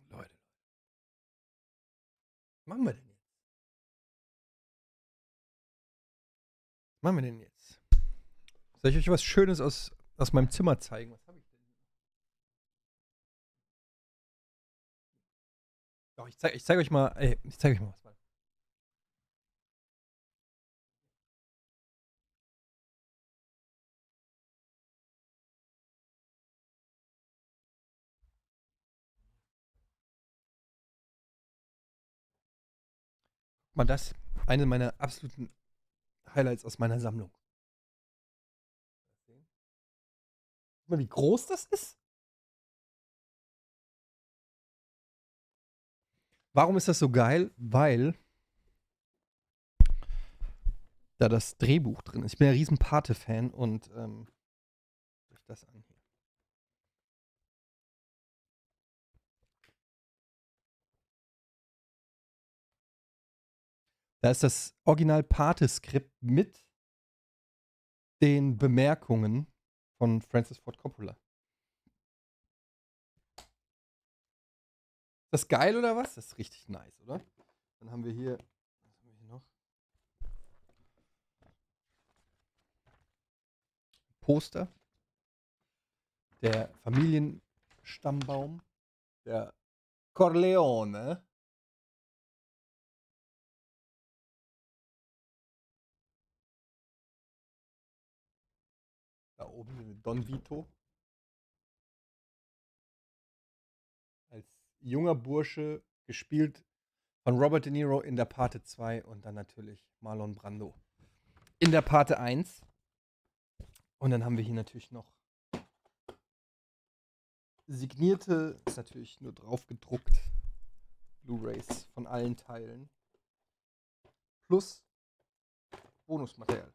Leute. Was machen wir denn jetzt? Was machen wir denn jetzt? Soll ich euch was Schönes aus meinem Zimmer zeigen? Was habe ich denn? Doch, ich zeig euch mal was. Mal das, eine meiner absoluten Highlights aus meiner Sammlung. Guck mal, wie groß das ist. Warum ist das so geil? Weil da das Drehbuch drin ist. Ich bin ja riesen Pate-Fan und ich das an. Da ist das Original-Pate-Skript mit den Bemerkungen von Francis Ford Coppola. Ist das geil oder was? Das ist richtig nice, oder? Dann haben wir hier. Was haben wir hier noch? Poster. Der Familienstammbaum. Der Corleone. Da oben Don Vito. Als junger Bursche, gespielt von Robert De Niro in der Pate 2 und dann natürlich Marlon Brando in der Pate 1. Und dann haben wir hier natürlich noch signierte, ist natürlich nur drauf gedruckt, Blu-rays von allen Teilen. Plus Bonusmaterial.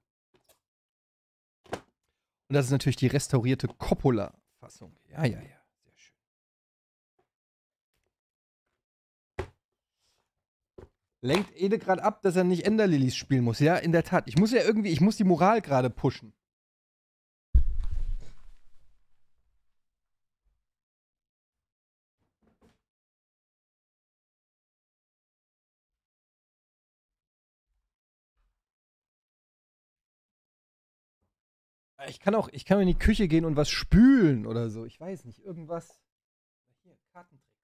Und das ist natürlich die restaurierte Coppola-Fassung. Ja, ja, ja. Sehr schön. Lenkt Ede gerade ab, dass er nicht Ender Lilies spielen muss. Ja, in der Tat. Ich muss ja irgendwie, ich muss die Moral gerade pushen. Ich kann in die Küche gehen und was spülen oder so. Ich weiß nicht, irgendwas. Hier, Kartentrick.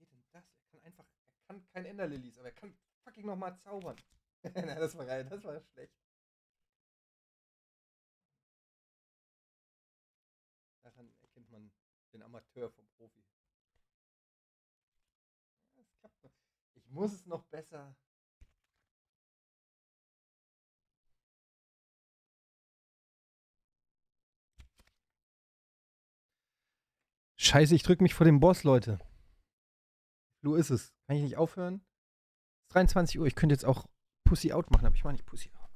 Wie geht denn das? Er kann kein Ender Lilies, aber er kann fucking nochmal zaubern. Na, das war schlecht. Daran erkennt man den Amateur vom Profi. Ja, das klappt noch. Ich muss es noch besser. Scheiße, ich drück mich vor dem Boss, Leute. So ist es. Kann ich nicht aufhören? Es ist 23 Uhr. Ich könnte jetzt auch Pussy Out machen, aber ich mache nicht Pussy Out.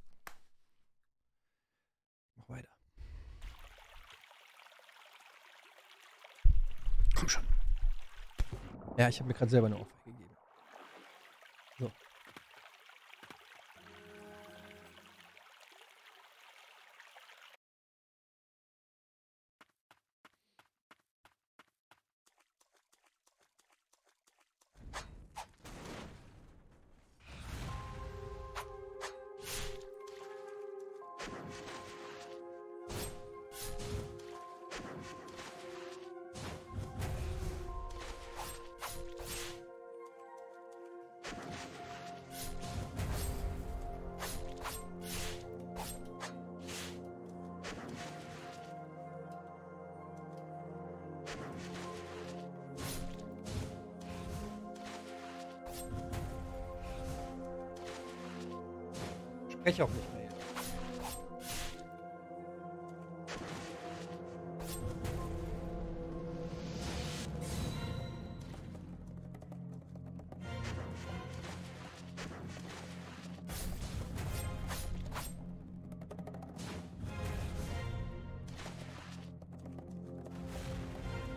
Mach weiter. Komm schon. Ja, ich habe mir gerade selber eine Aufgabe gegeben. So. Ich auch nicht mehr.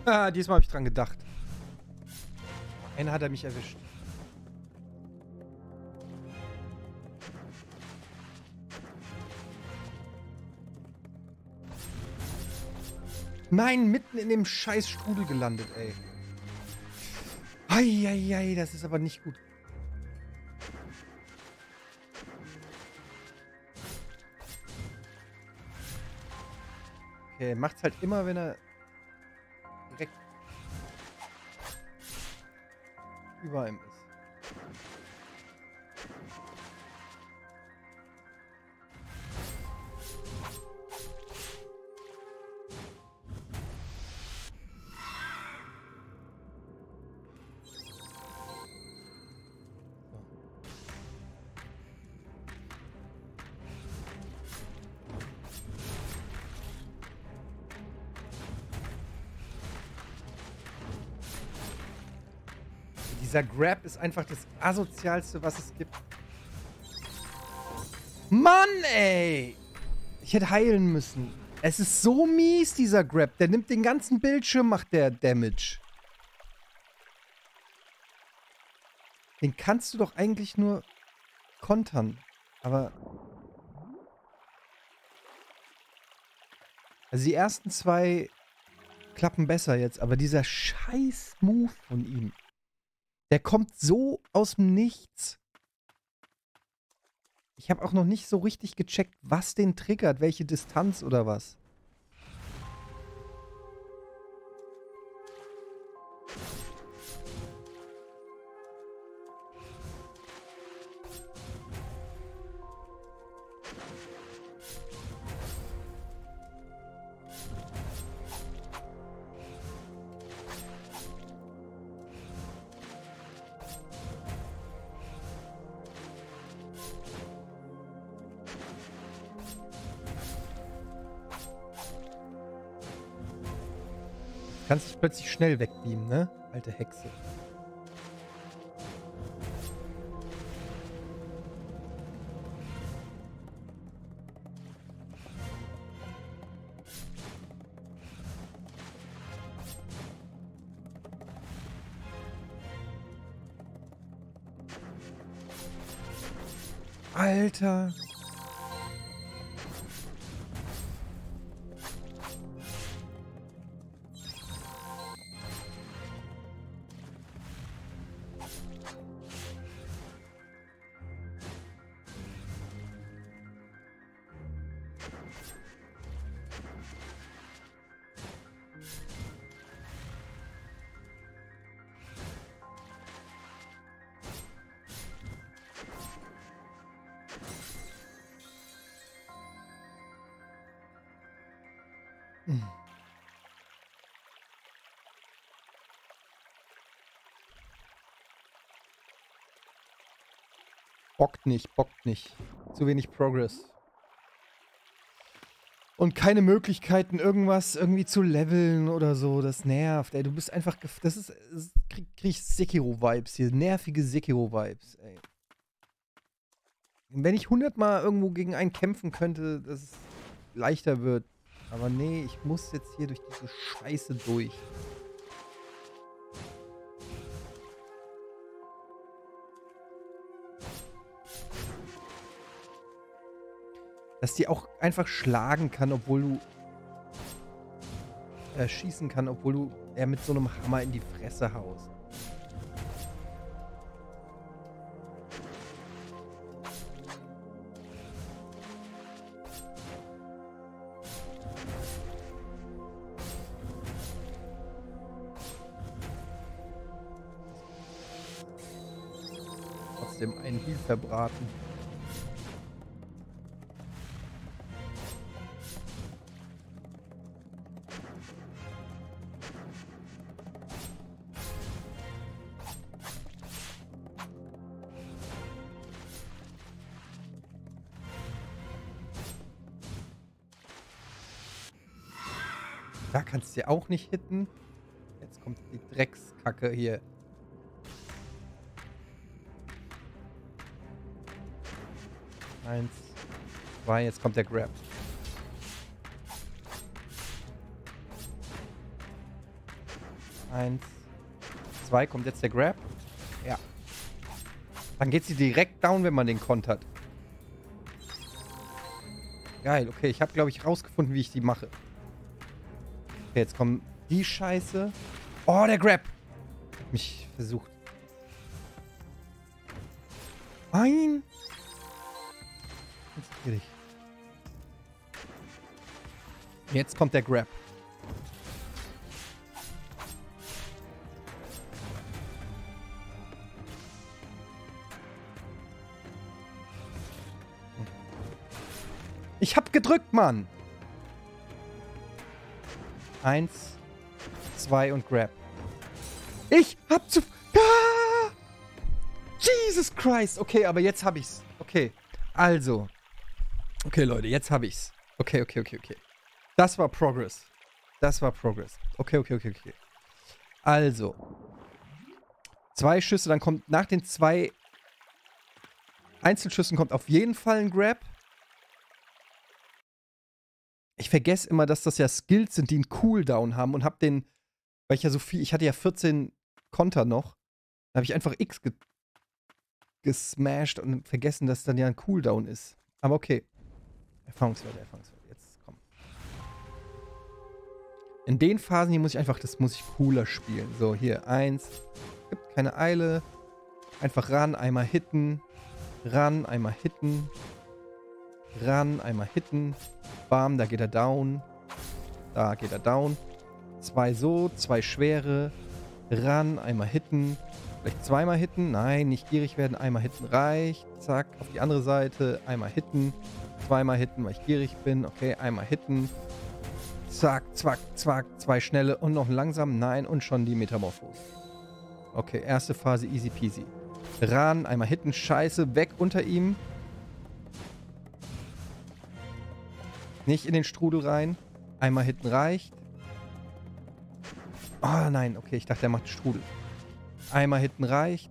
Ah, diesmal habe ich dran gedacht. Einer hat er mich erwischt. Nein, mitten in dem scheiß Strudel gelandet, ey. Eieiei, das ist aber nicht gut. Okay, macht's halt immer, wenn er direkt über ihm ist. Der Grab ist einfach das asozialste, was es gibt. Mann, ey! Ich hätte heilen müssen. Es ist so mies, dieser Grab. Der nimmt den ganzen Bildschirm, macht der Damage. Den kannst du doch eigentlich nur kontern. Aber... Also die ersten zwei klappen besser jetzt. Aber dieser scheiß Move von ihm, der kommt so aus dem Nichts. Ich habe auch noch nicht so richtig gecheckt, was den triggert, welche Distanz oder was. Kannst dich plötzlich schnell wegbeamen, ne? Alte Hexe. Alter! Bockt nicht, bockt nicht. Zu wenig Progress. Und keine Möglichkeiten, irgendwas irgendwie zu leveln oder so. Das nervt, ey. Du bist einfach... Das ist... Krieg ich Sekiro-Vibes hier. Nervige Sekiro-Vibes, ey. Und wenn ich 100-mal irgendwo gegen einen kämpfen könnte, dass es leichter wird. Aber nee, ich muss jetzt hier durch diese Scheiße durch. Dass die auch einfach schlagen kann, obwohl du schießen kann, obwohl du er mit so einem Hammer in die Fresse haust. Trotzdem einen Heal verbraten. Kannst du auch nicht hitten. Jetzt kommt die Dreckskacke hier. Eins, zwei, jetzt kommt der Grab. Eins, zwei, kommt jetzt der Grab. Ja. Dann geht sie direkt down, wenn man den kontert. Geil, okay. Ich habe, glaube ich, rausgefunden, wie ich die mache. Okay, jetzt kommen die Scheiße. Oh, der Grab. Hat mich versucht. Nein. Konzentrier dich. Jetzt kommt der Grab. Ich hab gedrückt, Mann. Eins, zwei und Grab. Ich hab zu... Ah! Jesus Christ. Okay, aber jetzt hab ich's. Okay, also. Okay, Leute, jetzt hab ich's. Okay, okay, okay, okay. Das war Progress. Das war Progress. Okay, okay, okay, okay. Also. Zwei Schüsse, dann kommt nach den zwei Einzelschüssen kommt auf jeden Fall ein Grab. Ich vergesse immer, dass das ja Skills sind, die einen Cooldown haben und hab den, weil ich ja so viel, ich hatte ja 14 Konter noch, da habe ich einfach X gesmashed und vergessen, dass dann ja ein Cooldown ist. Aber okay. Erfahrungswerte, Erfahrungswerte. Jetzt komm. In den Phasen hier muss ich einfach, das muss ich cooler spielen. So, hier, 1. Gibt keine Eile. Einfach ran, einmal hitten. Ran, einmal hitten. Ran, einmal hitten. Bam, da geht er down. Da geht er down. 2 so, 2 schwere. Ran, einmal hitten. Vielleicht zweimal hitten. Nein, nicht gierig werden. Einmal hitten reicht. Zack, auf die andere Seite. Einmal hitten. Zweimal hitten, weil ich gierig bin. Okay, einmal hitten. Zack, zack, zack. 2 schnelle und noch langsam. Nein, und schon die Metamorphose. Okay, erste Phase easy peasy. Ran, einmal hitten. Scheiße, weg unter ihm. Nicht in den Strudel rein. Einmal hitten reicht. Oh nein, okay, ich dachte, er macht Strudel. Einmal hitten reicht.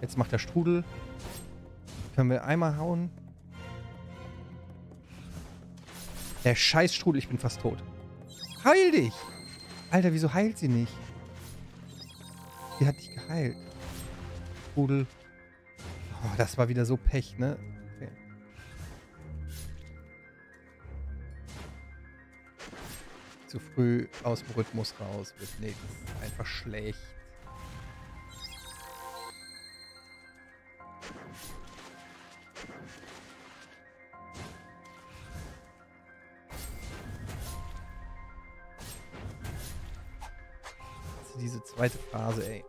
Jetzt macht er Strudel. Können wir einmal hauen. Der scheiß Strudel, ich bin fast tot. Heil dich! Alter, wieso heilt sie nicht? Sie hat dich geheilt. Strudel. Oh, das war wieder so Pech, ne? Okay. Zu früh aus dem Rhythmus raus wird nichts. Einfach schlecht. Diese zweite Phase, ey.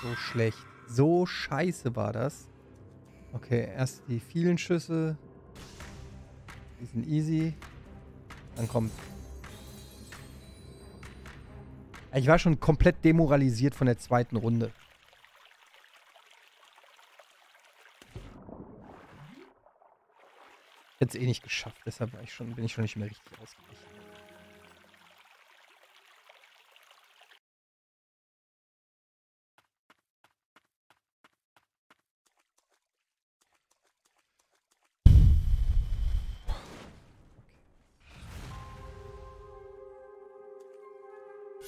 So schlecht. So scheiße war das. Okay, erst die vielen Schüsse. Die sind easy. Dann kommt... Ich war schon komplett demoralisiert von der zweiten Runde. Jetzt eh nicht geschafft, deshalb war ich schon, bin ich schon nicht mehr richtig ausgeglichen.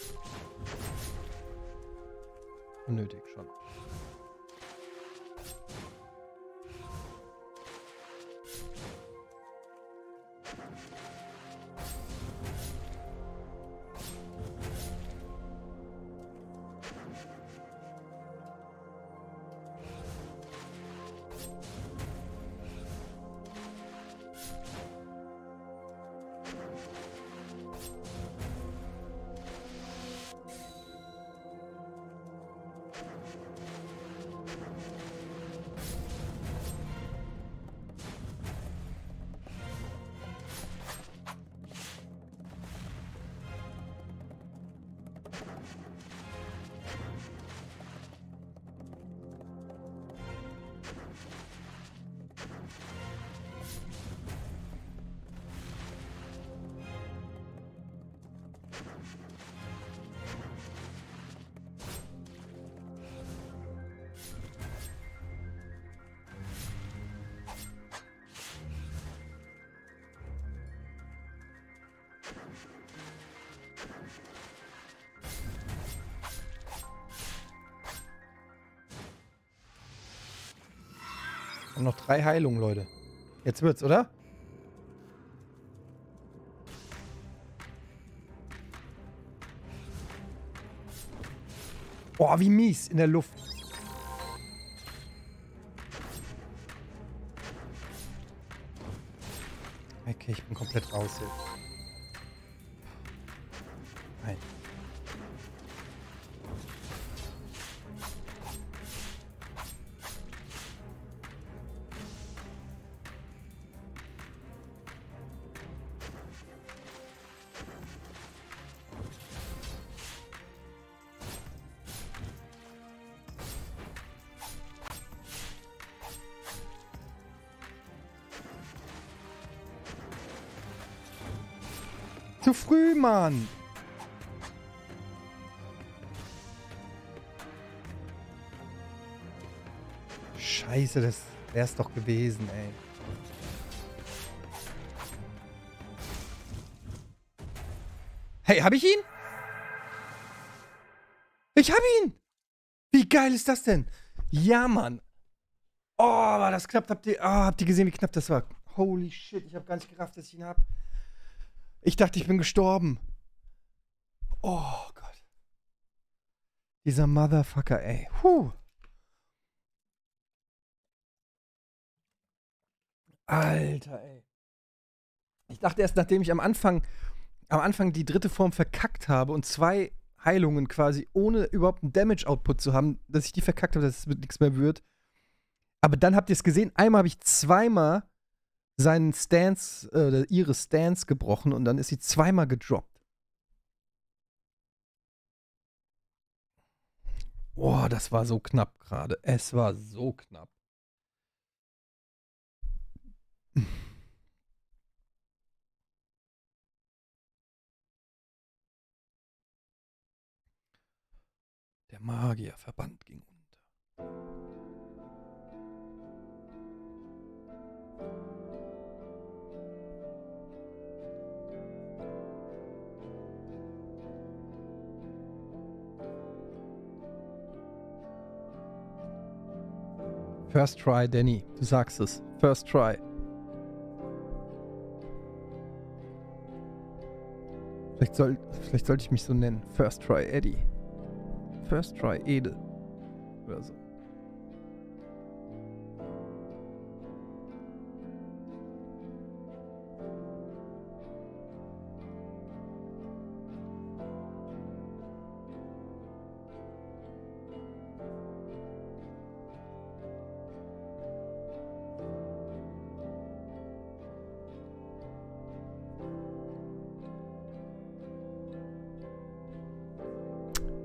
Okay. Unnötig schon. Noch 3 Heilungen, Leute. Jetzt wird's, oder? Boah, wie mies in der Luft. Okay, ich bin komplett raus hier. Nein. Zu früh, Mann! Scheiße, das wär's doch gewesen, ey. Hey, hab ich ihn? Ich hab ihn! Wie geil ist das denn? Ja, Mann! Oh, war das knapp. Habt ihr gesehen, wie knapp das war? Holy shit, ich habe gar nicht gerafft, dass ich ihn habe. Ich dachte, ich bin gestorben. Oh Gott. Dieser Motherfucker, ey. Puh. Alter, ey. Ich dachte erst, nachdem ich am Anfang die dritte Form verkackt habe und 2 Heilungen quasi, ohne überhaupt einen Damage-Output zu haben, dass ich die verkackt habe, dass es mit nichts mehr wird. Aber dann habt ihr es gesehen, einmal habe ich zweimal seinen Stance, oder ihre Stance gebrochen und dann ist sie zweimal gedroppt. Boah, das war so knapp gerade. Es war so knapp. Der Magierverband ging unter. First try, Danny. Du sagst es. First try. Vielleicht sollte ich mich so nennen. First try, Eddie. First try, Edel. Oder so.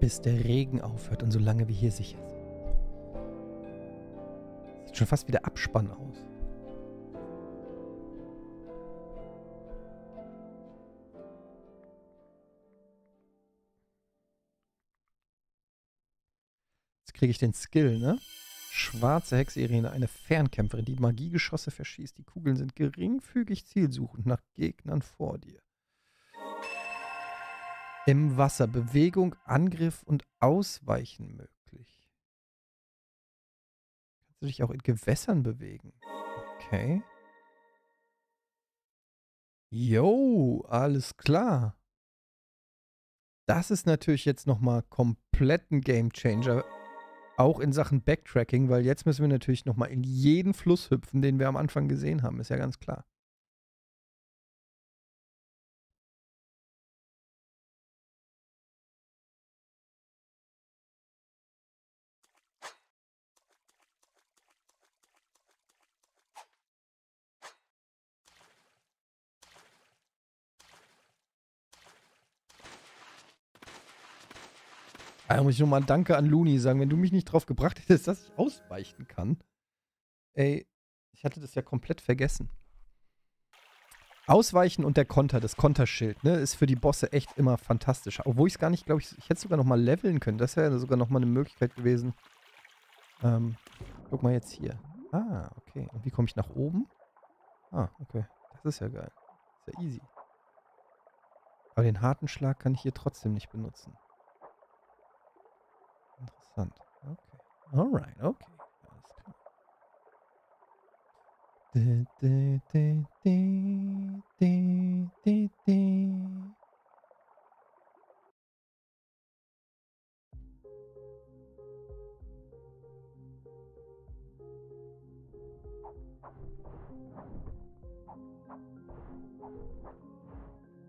Bis der Regen aufhört und solange wir hier sicher sind. Sieht schon fast wie der Abspann aus. Jetzt kriege ich den Skill, ne? Schwarze Hexe Irene, eine Fernkämpferin, die Magiegeschosse verschießt. Die Kugeln sind geringfügig zielsuchend nach Gegnern vor dir. Im Wasser. Bewegung, Angriff und Ausweichen möglich. Kannst du dich auch in Gewässern bewegen? Okay. Jo, alles klar. Das ist natürlich jetzt nochmal komplett ein Gamechanger. Auch in Sachen Backtracking, weil jetzt müssen wir natürlich nochmal in jeden Fluss hüpfen, den wir am Anfang gesehen haben. Ist ja ganz klar. Da muss ich nochmal Danke an Luni sagen. Wenn du mich nicht drauf gebracht hättest, dass ich ausweichen kann. Ey, ich hatte das ja komplett vergessen. Ausweichen und der Konter, das Konterschild, ne, ist für die Bosse echt immer fantastisch. Obwohl ich es gar nicht, glaube ich hätte sogar nochmal leveln können. Das wäre sogar nochmal eine Möglichkeit gewesen. Guck mal jetzt hier. Ah, okay. Und wie komme ich nach oben? Ah, okay. Das ist ja geil. Das ist ja easy. Aber den harten Schlag kann ich hier trotzdem nicht benutzen. Interessant. Okay. Alright, okay. Alles klar.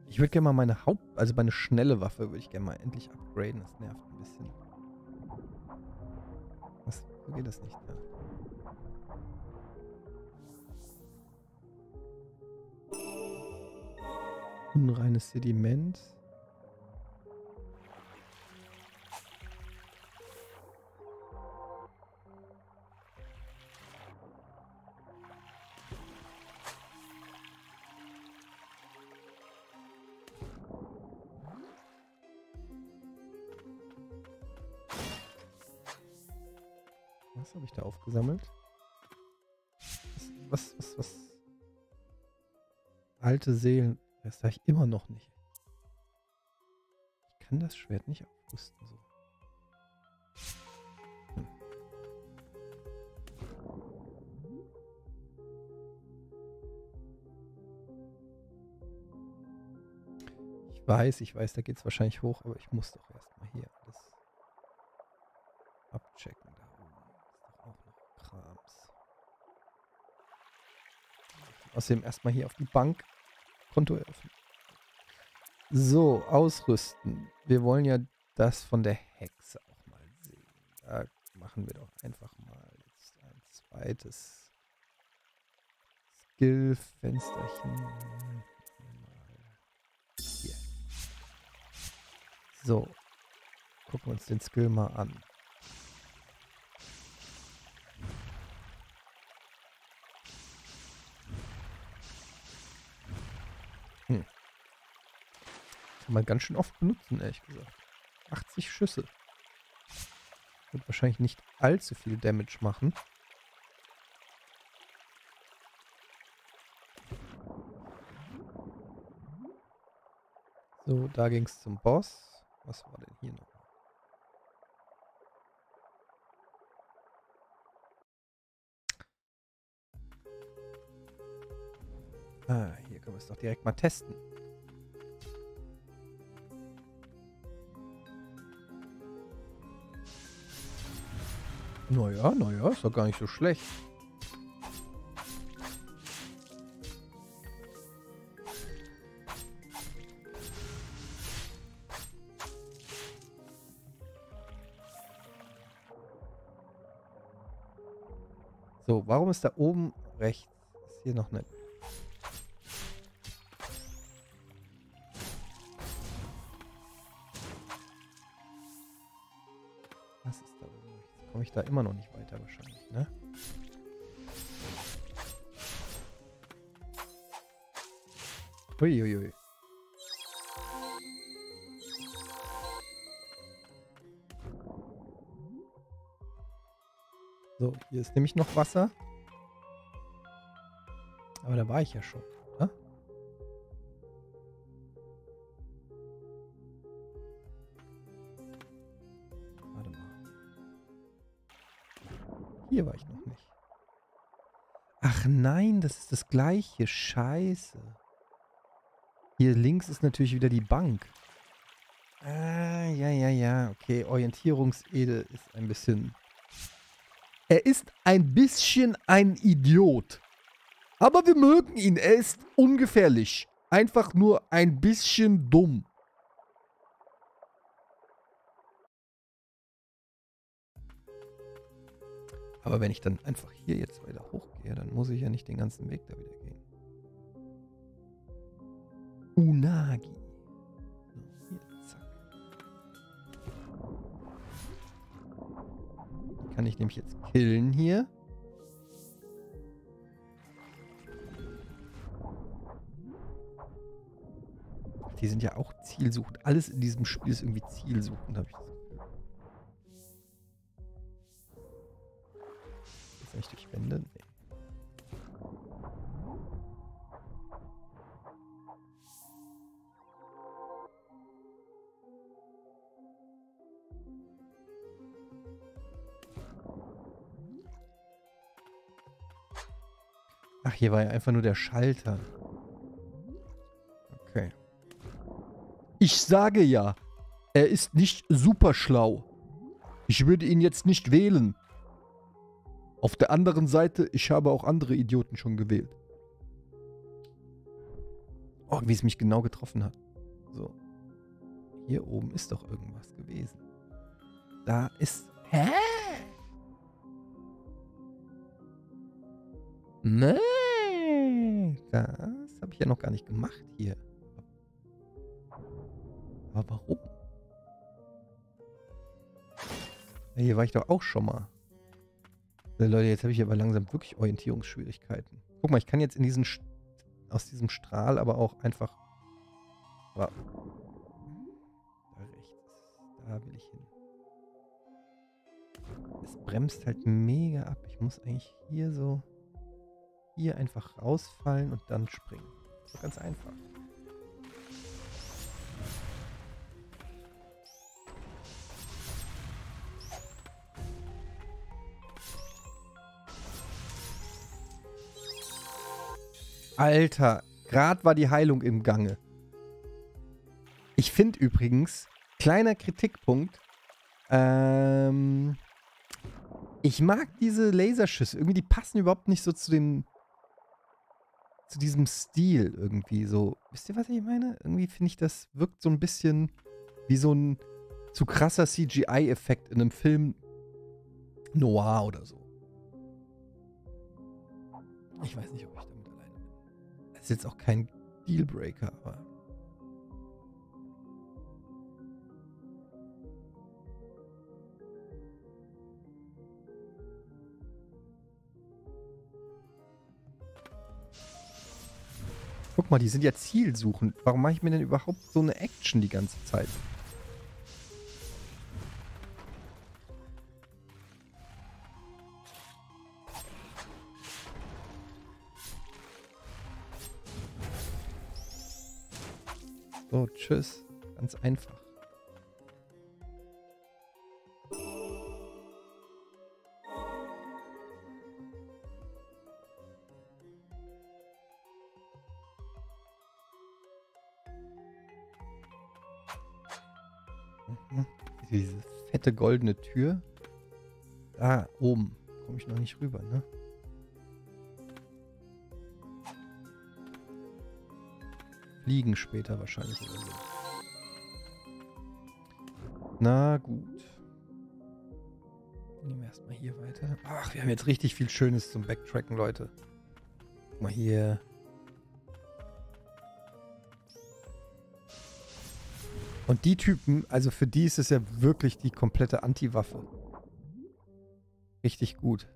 Ich würde gerne mal meine meine schnelle Waffe würde ich gerne mal endlich upgraden. Das nervt ein bisschen. Was? So geht das nicht mehr. Unreines Sediment. Habe ich da aufgesammelt? Was? Alte Seelen. Das sage ich immer noch nicht. Ich kann das Schwert nicht aufrüsten. So. Hm. Ich weiß, da geht es wahrscheinlich hoch, aber ich muss doch erstmal hier alles abchecken. Da oben ist doch auch noch Krams. Außerdem erstmal hier auf die Bank Konto eröffnen. So, ausrüsten. Wir wollen ja das von der Hexe auch mal sehen. Da machen wir doch einfach mal jetzt ein zweites Skill-Fensterchen. Hier. So. Gucken wir uns den Skill mal an. Kann man ganz schön oft benutzen, ehrlich gesagt. 80 Schüsse. Wird wahrscheinlich nicht allzu viel Damage machen. So, da ging es zum Boss. Was war denn hier noch? Ah, hier können wir es doch direkt mal testen. Naja, ist doch gar nicht so schlecht. So, warum ist da oben rechts? Ist hier noch eine... Da immer noch nicht weiter wahrscheinlich, ne? Uiuiui. So, hier ist nämlich noch Wasser. Aber da war ich ja schon, oder? Hier war ich noch nicht. Ach nein, das ist das gleiche. Scheiße. Hier links ist natürlich wieder die Bank. Ah, ja. Okay, Orientierungsede ist ein bisschen... Er ist ein bisschen ein Idiot. Aber wir mögen ihn. Er ist ungefährlich. Einfach nur ein bisschen dumm. Aber wenn ich dann einfach hier jetzt weiter hochgehe, dann muss ich ja nicht den ganzen Weg da wieder gehen. Unagi. Hier, zack. Kann ich nämlich jetzt killen hier. Die sind ja auch zielsuchend. Alles in diesem Spiel ist irgendwie zielsuchend, habe ich gesagt. Nicht durch Wände? Nee. Ach, hier war ja einfach nur der Schalter. Okay. Ich sage ja, er ist nicht super schlau. Ich würde ihn jetzt nicht wählen. Auf der anderen Seite, ich habe auch andere Idioten schon gewählt. Oh, wie es mich genau getroffen hat. So. Hier oben ist doch irgendwas gewesen. Da ist... Hä? Nee. Das habe ich ja noch gar nicht gemacht hier. Aber warum? Ja, hier war ich doch auch schon mal. Leute, jetzt habe ich aber langsam wirklich Orientierungsschwierigkeiten. Guck mal, ich kann jetzt in diesen aus diesem Strahl aber auch einfach... Wow. Da rechts. Da will ich hin. Es bremst halt mega ab. Ich muss eigentlich hier so... Hier einfach rausfallen und dann springen. So ganz einfach. Alter, gerade war die Heilung im Gange. Ich finde übrigens, kleiner Kritikpunkt, ich mag diese Laserschüsse. Irgendwie, die passen überhaupt nicht so zu dem, zu diesem Stil irgendwie so. Wisst ihr, was ich meine? Irgendwie finde ich, das wirkt so ein bisschen wie so ein zu krasser CGI-Effekt in einem Film Noir oder so. Ich weiß nicht, ob ich damit alleine bin. Das ist jetzt auch kein Dealbreaker, aber... Guck mal, die sind ja zielsuchend. Warum mache ich mir denn überhaupt so eine Action die ganze Zeit? So, tschüss. Ganz einfach. Diese fette goldene Tür. Da oben. Komme ich noch nicht rüber, ne? Fliegen später wahrscheinlich. Na gut. Nehmen wir erstmal hier weiter. Ach, wir haben jetzt richtig viel Schönes zum Backtracken, Leute. Guck mal hier. Und die Typen, also für die ist es ja wirklich die komplette Anti-Waffe. Richtig gut.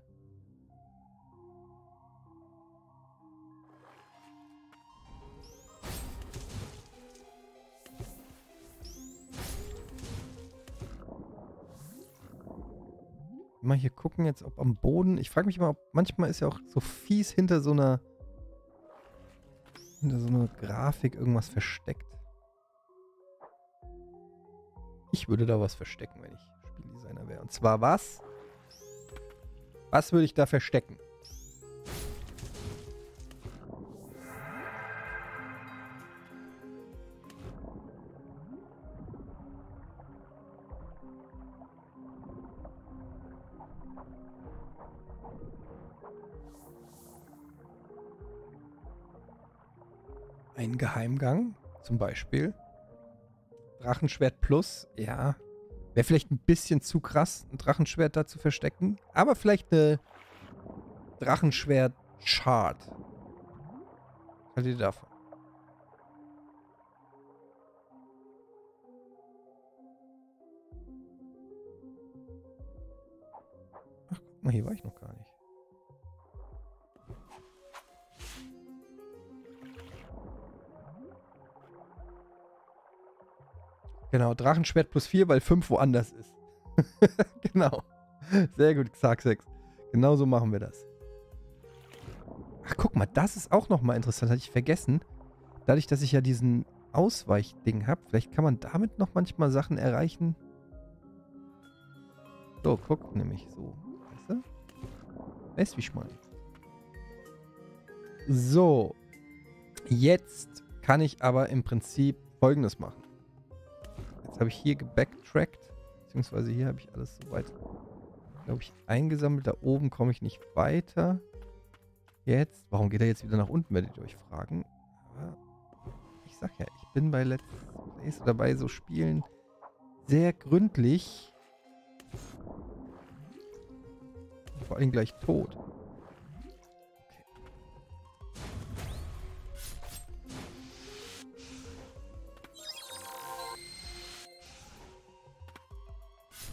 Mal hier gucken jetzt, ob am Boden... Ich frage mich immer, ob manchmal ist ja auch so fies hinter so einer... hinter so einer Grafik irgendwas versteckt. Ich würde da was verstecken, wenn ich Spieldesigner wäre. Und zwar was? Was würde ich da verstecken? Ein Geheimgang, zum Beispiel. Drachenschwert Plus, ja. Wäre vielleicht ein bisschen zu krass, ein Drachenschwert da zu verstecken. Aber vielleicht eine Drachenschwert-Chart. Was haltet ihr davon? Ach, guck mal, hier war ich noch gar nicht. Genau, Drachenschwert plus 4, weil 5 woanders ist. Genau. Sehr gut, Xark 6. Genau so machen wir das. Ach, guck mal, das ist auch nochmal interessant. Hatte ich vergessen. Dadurch, dass ich ja diesen Ausweichding habe, vielleicht kann man damit noch manchmal Sachen erreichen. So, guck, nämlich so. Weißt du? Weißt du, wie ich meine? So. Jetzt kann ich aber im Prinzip Folgendes machen. Habe ich hier gebacktrackt, beziehungsweise hier habe ich alles soweit, glaube ich, eingesammelt. Da oben komme ich nicht weiter. Jetzt, warum geht er jetzt wieder nach unten, werdet ihr euch fragen. Aber ich sag ja, ich bin bei Let's Plays oder bei so Spielen sehr gründlich. Vor allem gleich tot.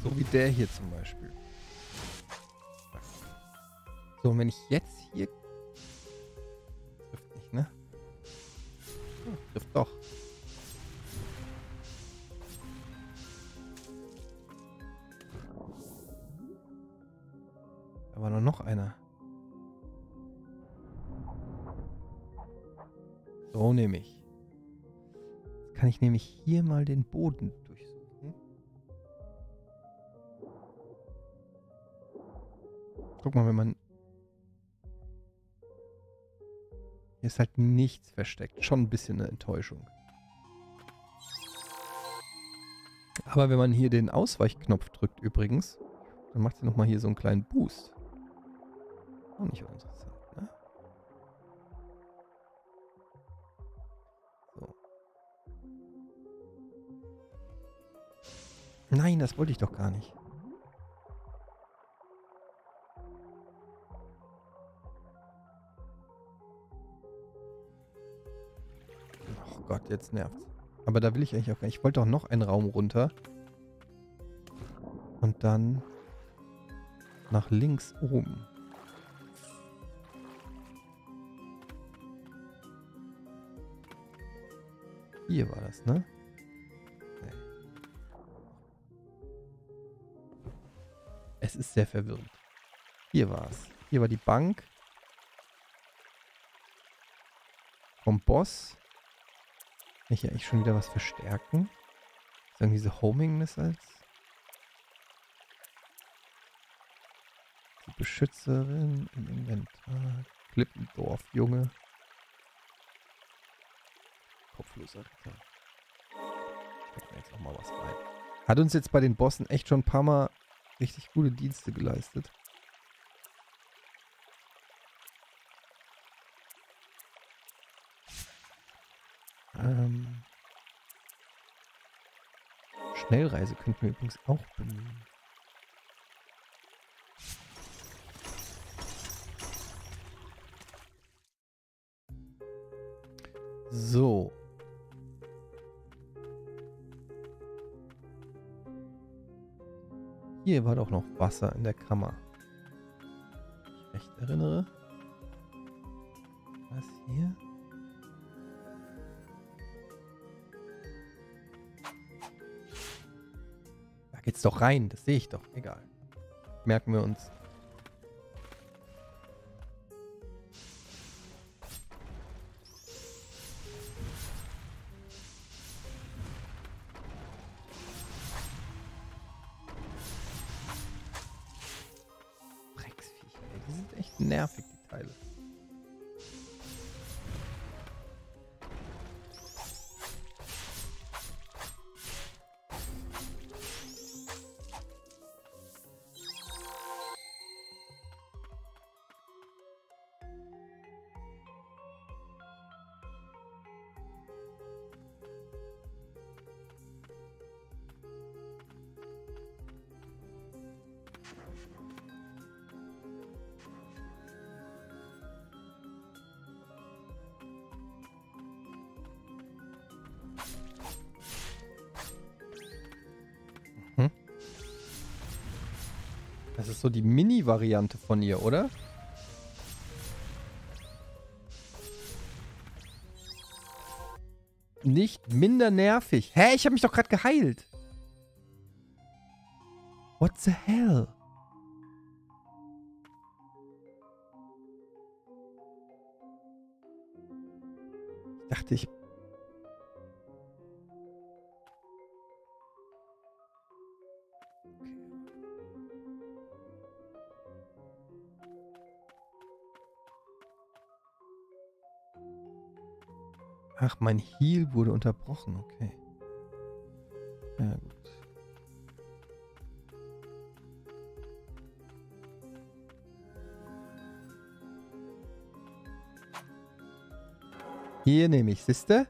So wie der hier zum Beispiel. So, und wenn ich jetzt hier... Trifft nicht, ne? Ja, trifft doch. Da war noch einer. So nehme ich. Jetzt kann ich nämlich hier mal den Boden durchsuchen. Guck mal, wenn man... Hier ist halt nichts versteckt. Schon ein bisschen eine Enttäuschung. Aber wenn man hier den Ausweichknopf drückt übrigens, dann macht sie nochmal hier so einen kleinen Boost. Auch nicht uninteressant, ne? So. Nein, das wollte ich doch gar nicht. Oh Gott, jetzt nervt's. Aber da will ich eigentlich auch gar nicht. Ich wollte doch noch einen Raum runter. Und dann nach links oben. Hier war das, ne? Nee. Es ist sehr verwirrend. Hier war es. Hier war die Bank. Vom Boss. Kann ich hier eigentlich schon wieder was verstärken? Ist irgendwie diese Homing-Missiles? Die Beschützerin im Inventar. Klippendorf, Junge. Kopfloser Ritter. Stecken wir jetzt auch mal was rein. Hat uns jetzt bei den Bossen echt schon ein paar Mal richtig gute Dienste geleistet. Schnellreise könnten wir übrigens auch bemühen. So. Hier war doch noch Wasser in der Kammer. Wenn ich recht erinnere. Was hier? Da geht's doch rein, das sehe ich doch. Egal. Merken wir uns. Nervig, die Teile. So die Mini-Variante von ihr, oder? Nicht minder nervig. Hä? Ich habe mich doch gerade geheilt. What the hell? Ich dachte, ich... Ach, mein Heal wurde unterbrochen, okay. Ja, gut. Hier nehme ich, siehste?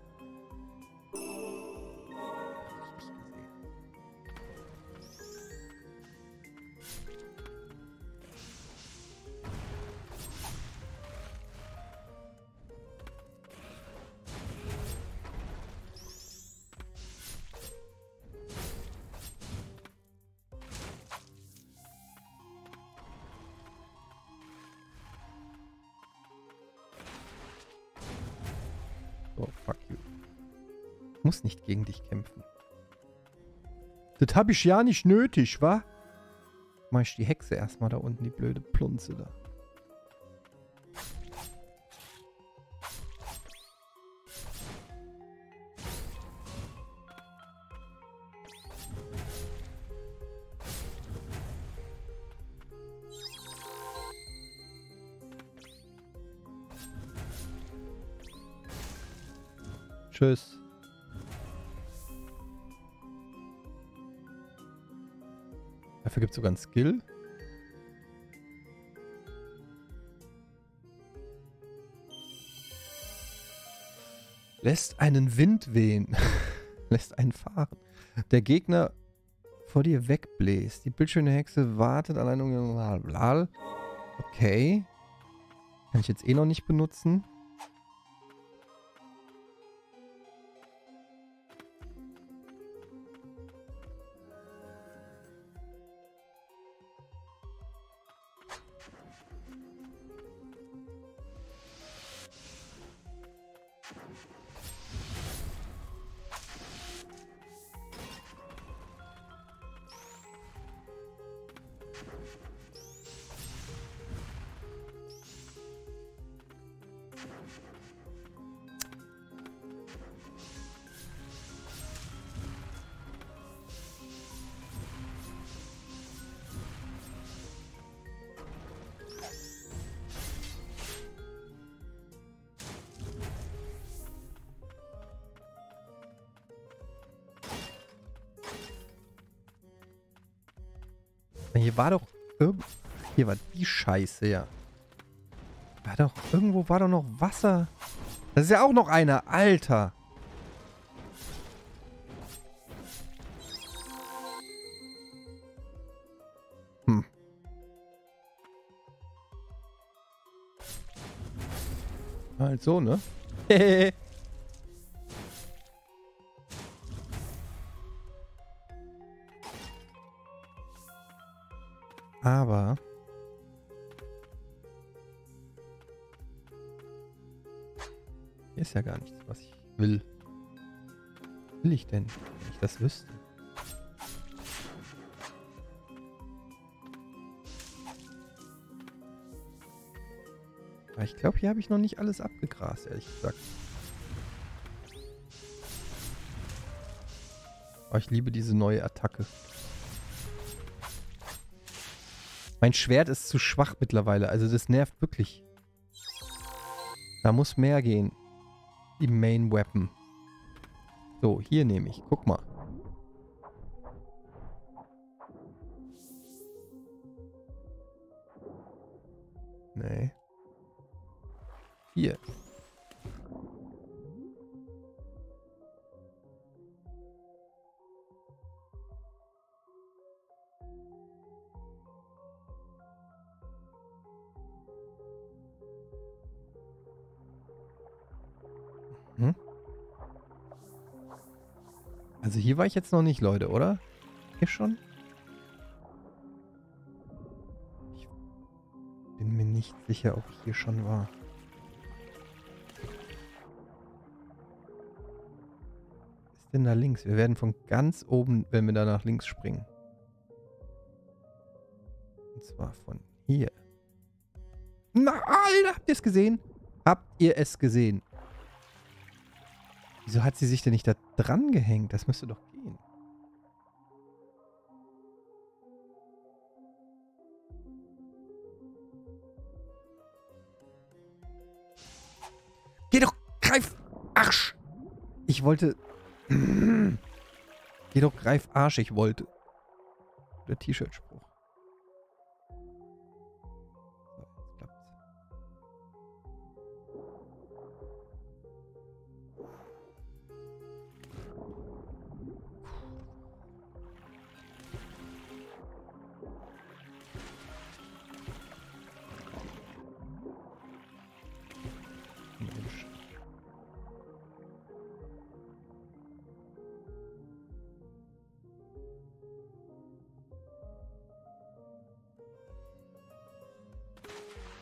Nicht gegen dich kämpfen. Das habe ich ja nicht nötig, wa? Mach ich die Hexe erstmal da unten, die blöde Plunze da. Tschüss. Dafür gibt es sogar einen Skill. Lässt einen Wind wehen. Lässt einen fahren. Der Gegner vor dir wegbläst. Die bildschöne Hexe wartet allein um... Okay. Kann ich jetzt eh noch nicht benutzen. Hier war doch irgendwo... Hier war die Scheiße, ja. War doch... Irgendwo war doch noch Wasser. Das ist ja auch noch einer. Alter. Hm. Halt so, ne? Hehehe. Aber hier ist ja gar nichts, was ich will. Was will ich denn, wenn ich das wüsste? Aber ich glaube, hier habe ich noch nicht alles abgegrast, ehrlich gesagt. Aber ich liebe diese neue Attacke. Mein Schwert ist zu schwach mittlerweile, also das nervt wirklich. Da muss mehr gehen. Die Main Weapon. So, hier nehme ich. Guck mal. Nee. Hier. Also hier war ich jetzt noch nicht, Leute, oder? Hier schon? Ich bin mir nicht sicher, ob ich hier schon war. Was ist denn da links? Wir werden von ganz oben, wenn wir da nach links springen. Und zwar von hier. Na, Alter, habt ihr es gesehen? Habt ihr es gesehen? Wieso hat sie sich denn nicht da dran gehängt? Das müsste doch gehen. Geh doch, greif, Arsch! Ich wollte... Geh doch, greif, Arsch, ich wollte. Der T-Shirt-Spruch.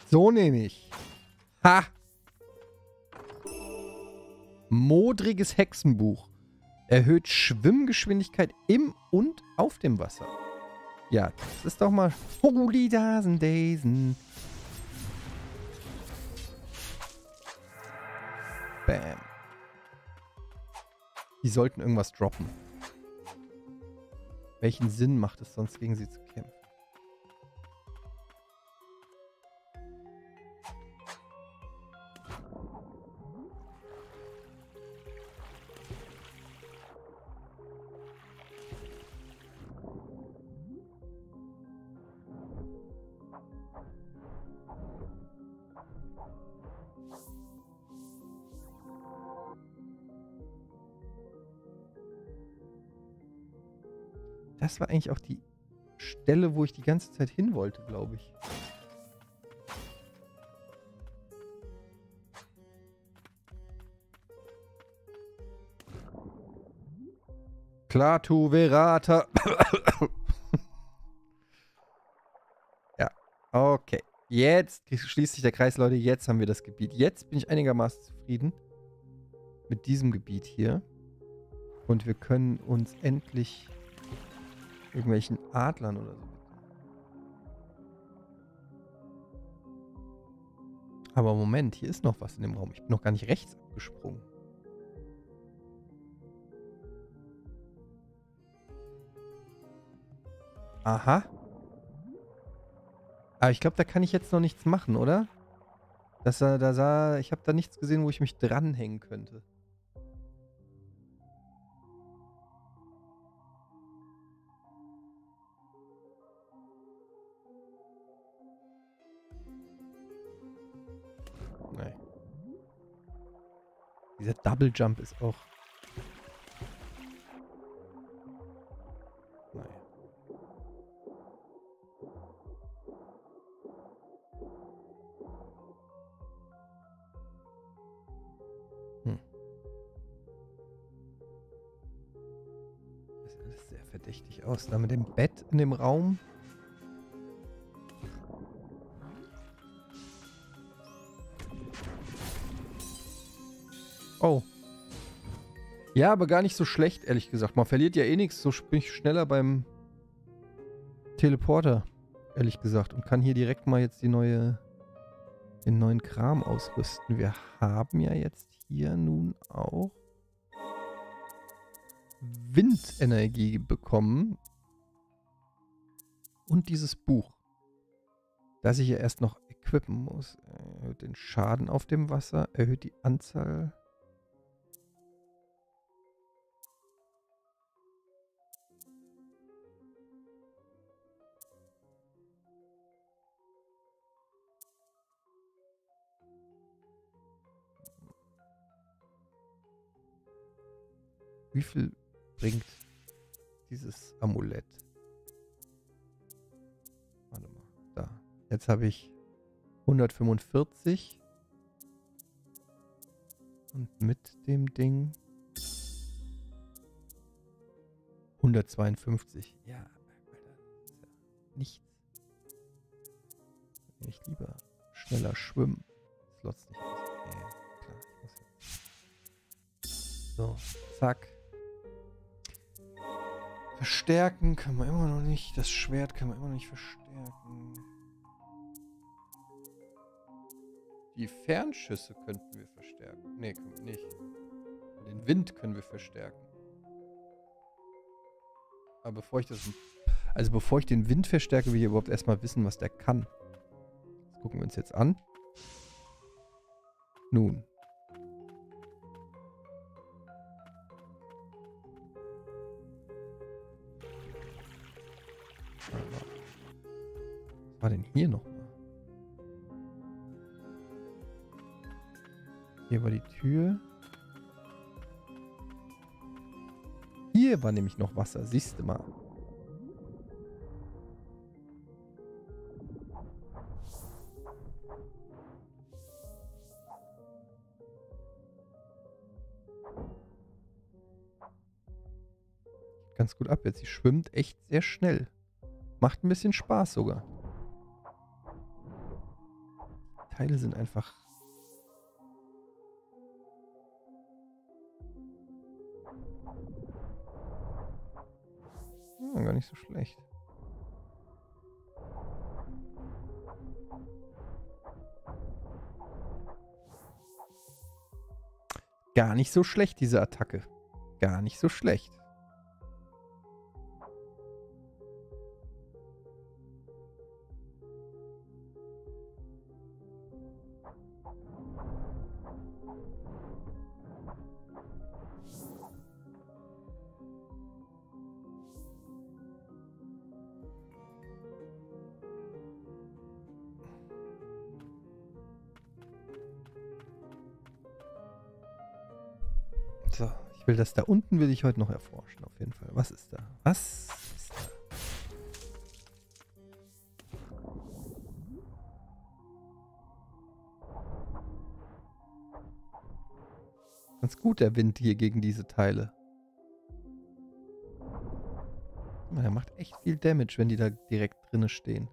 So nehme ich. Ha! Modriges Hexenbuch. Erhöht Schwimmgeschwindigkeit im und auf dem Wasser. Ja, das ist doch mal... Holy Dasen Daisen. Bam. Die sollten irgendwas droppen. Welchen Sinn macht es sonst, gegen sie zu kämpfen? Das war eigentlich auch die Stelle, wo ich die ganze Zeit hin wollte, glaube ich. Klatu Verata. Ja, okay. Jetzt schließt sich der Kreis, Leute. Jetzt haben wir das Gebiet. Jetzt bin ich einigermaßen zufrieden mit diesem Gebiet hier. Und wir können uns endlich irgendwelchen Adlern oder so. Aber Moment, hier ist noch was in dem Raum. Ich bin noch gar nicht rechts abgesprungen. Aha. Aber ich glaube, da kann ich jetzt noch nichts machen, oder? Ich habe da nichts gesehen, wo ich mich dranhängen könnte. Nein. Dieser Double Jump ist auch... aus. Da mit dem Bett in dem Raum. Oh. Ja, aber gar nicht so schlecht, ehrlich gesagt. Man verliert ja eh nichts. So bin ich schneller beim Teleporter, ehrlich gesagt. Und kann hier direkt mal jetzt den neuen Kram ausrüsten. Wir haben ja jetzt hier nun auch Windenergie bekommen und dieses Buch, das ich ja erst noch equippen muss. Erhöht den Schaden auf dem Wasser, erhöht die Anzahl. Wie viel bringt dieses Amulett? Warte mal, da. Jetzt habe ich 145. Und mit dem Ding 152. Ja, Alter, das ist ja nichts. Wenn ich lieber schneller schwimmen. Slots nicht aus. Klar, ich muss jetzt. So, zack. Verstärken kann man immer noch nicht. Das Schwert kann man immer noch nicht verstärken. Die Fernschüsse könnten wir verstärken. Ne, können wir nicht. Den Wind können wir verstärken. Aber bevor ich das... Also bevor ich den Wind verstärke, will ich überhaupt erstmal wissen, was der kann. Das gucken wir uns jetzt an. Nun. Was war denn hier nochmal? Hier war die Tür. Hier war nämlich noch Wasser, siehst du mal. Ganz gut ab jetzt. Sie schwimmt echt sehr schnell. Macht ein bisschen Spaß sogar. Die Teile sind einfach... Ja, gar nicht so schlecht. Gar nicht so schlecht, diese Attacke. Gar nicht so schlecht. So, ich will das da unten, will ich heute noch erforschen, auf jeden Fall. Was ist da? Was ist da? ganz gut, der Wind hier gegen diese Teile. Er macht echt viel Damage, wenn die da direkt drinne stehen.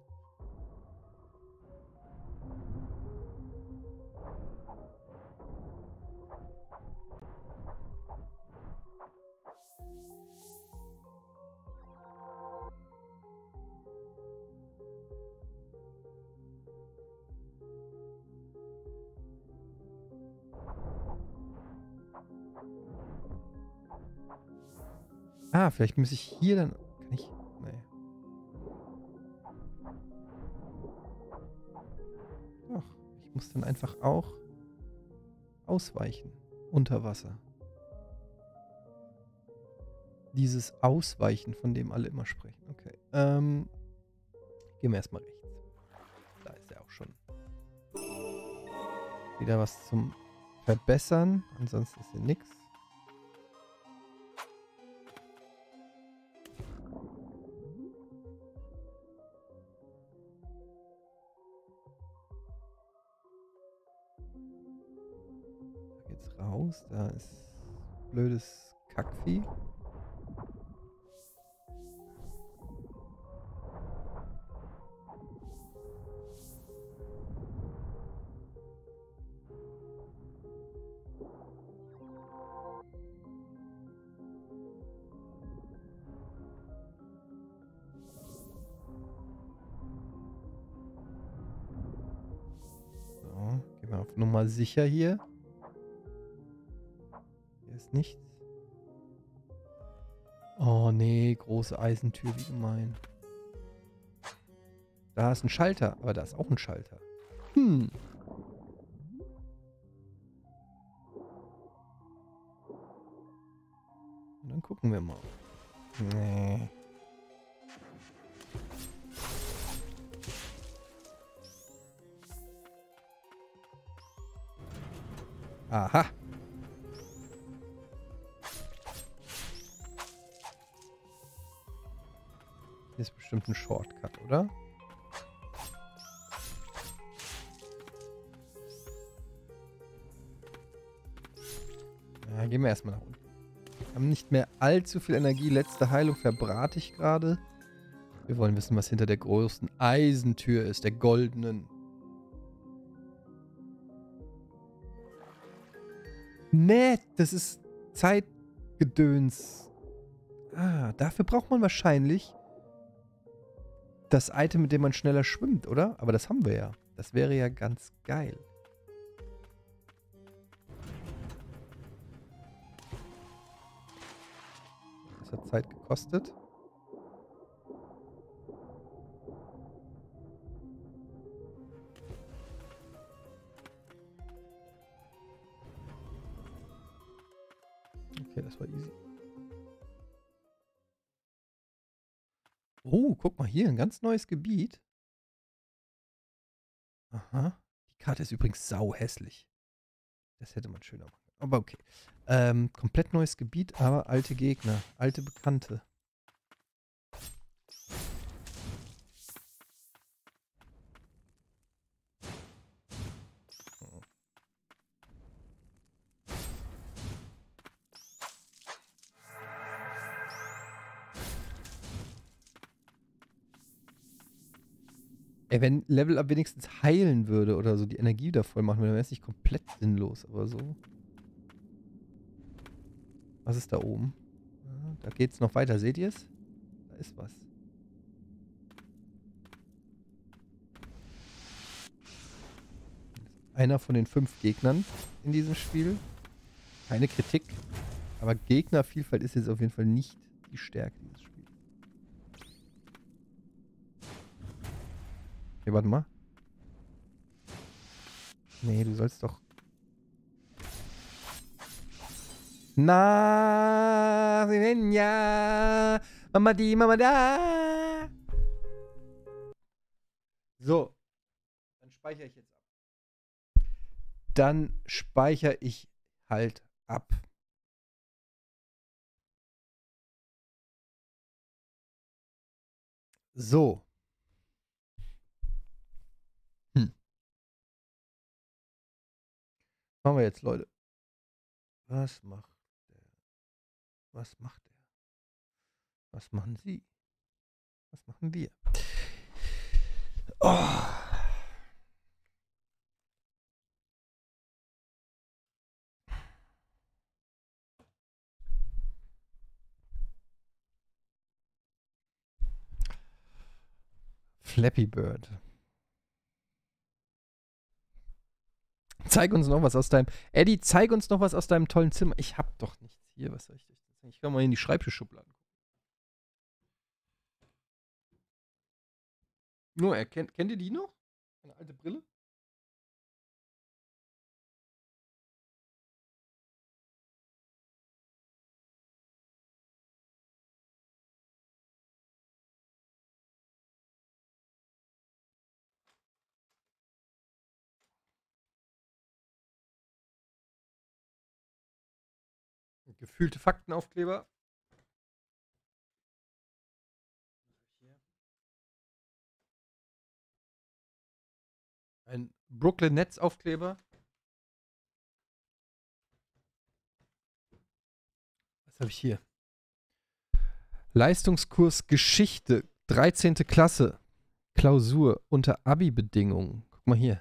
Ah, vielleicht muss ich hier dann... Kann ich... Nee. Ach, ich muss dann einfach auch ausweichen. Unter Wasser. Dieses Ausweichen, von dem alle immer sprechen. Okay. Gehen wir erstmal rechts. Da ist er auch schon. Wieder was zum Verbessern. Ansonsten ist hier nichts. Raus, da ist blödes Kackvieh. So, gehen wir auf Nummer sicher hier. Nichts. Oh nee, große Eisentür, wie gemein. Da ist ein Schalter, aber da ist auch ein Schalter. Hm. Und dann gucken wir mal. Nee. Aha. Hier ist bestimmt ein Shortcut, oder? Ja, gehen wir erstmal nach unten. Wir haben nicht mehr allzu viel Energie. Letzte Heilung verbrate ich gerade. Wir wollen wissen, was hinter der größten Eisentür ist, der goldenen. Nee, das ist Zeitgedöns. Ah, dafür braucht man wahrscheinlich... das Item, mit dem man schneller schwimmt, oder? Aber das haben wir ja. Das wäre ja ganz geil. Das hat Zeit gekostet. Okay, das war easy. Oh, guck mal hier, ein ganz neues Gebiet. Aha. Die Karte ist übrigens sau hässlich. Das hätte man schöner machen. Aber okay. Komplett neues Gebiet, aber alte Gegner. Alte Bekannte. Ey, wenn Level Up wenigstens heilen würde oder so, die Energie da voll machen würde, dann wäre es nicht komplett sinnlos, aber so. Was ist da oben? Ja, da geht's noch weiter, seht ihr es? Da ist was. Einer von den 5 Gegnern in diesem Spiel. Keine Kritik, aber Gegnervielfalt ist jetzt auf jeden Fall nicht die Stärke dieses Spiels. Hey, warte mal. Nee, du sollst doch... Na, ja, Mama die, Mama da. So. Dann speichere ich jetzt ab. Dann speichere ich halt ab. So. Machen wir jetzt, Leute. Was macht der? Was macht er? Was machen Sie? Was machen wir? Oh. Flappy Bird. Zeig uns noch was aus deinem... Eddie, zeig uns noch was aus deinem tollen Zimmer. Ich hab doch nichts hier. Was soll ich denn sagen? Ich kann mal in die Schreibtischschublade gucken. Nur, kennt ihr die noch? Eine alte Brille? Gefühlte Faktenaufkleber. Ein Brooklyn-Netz-Aufkleber. Was habe ich hier? Leistungskurs Geschichte, 13. Klasse. Klausur unter Abi-Bedingungen. Guck mal hier.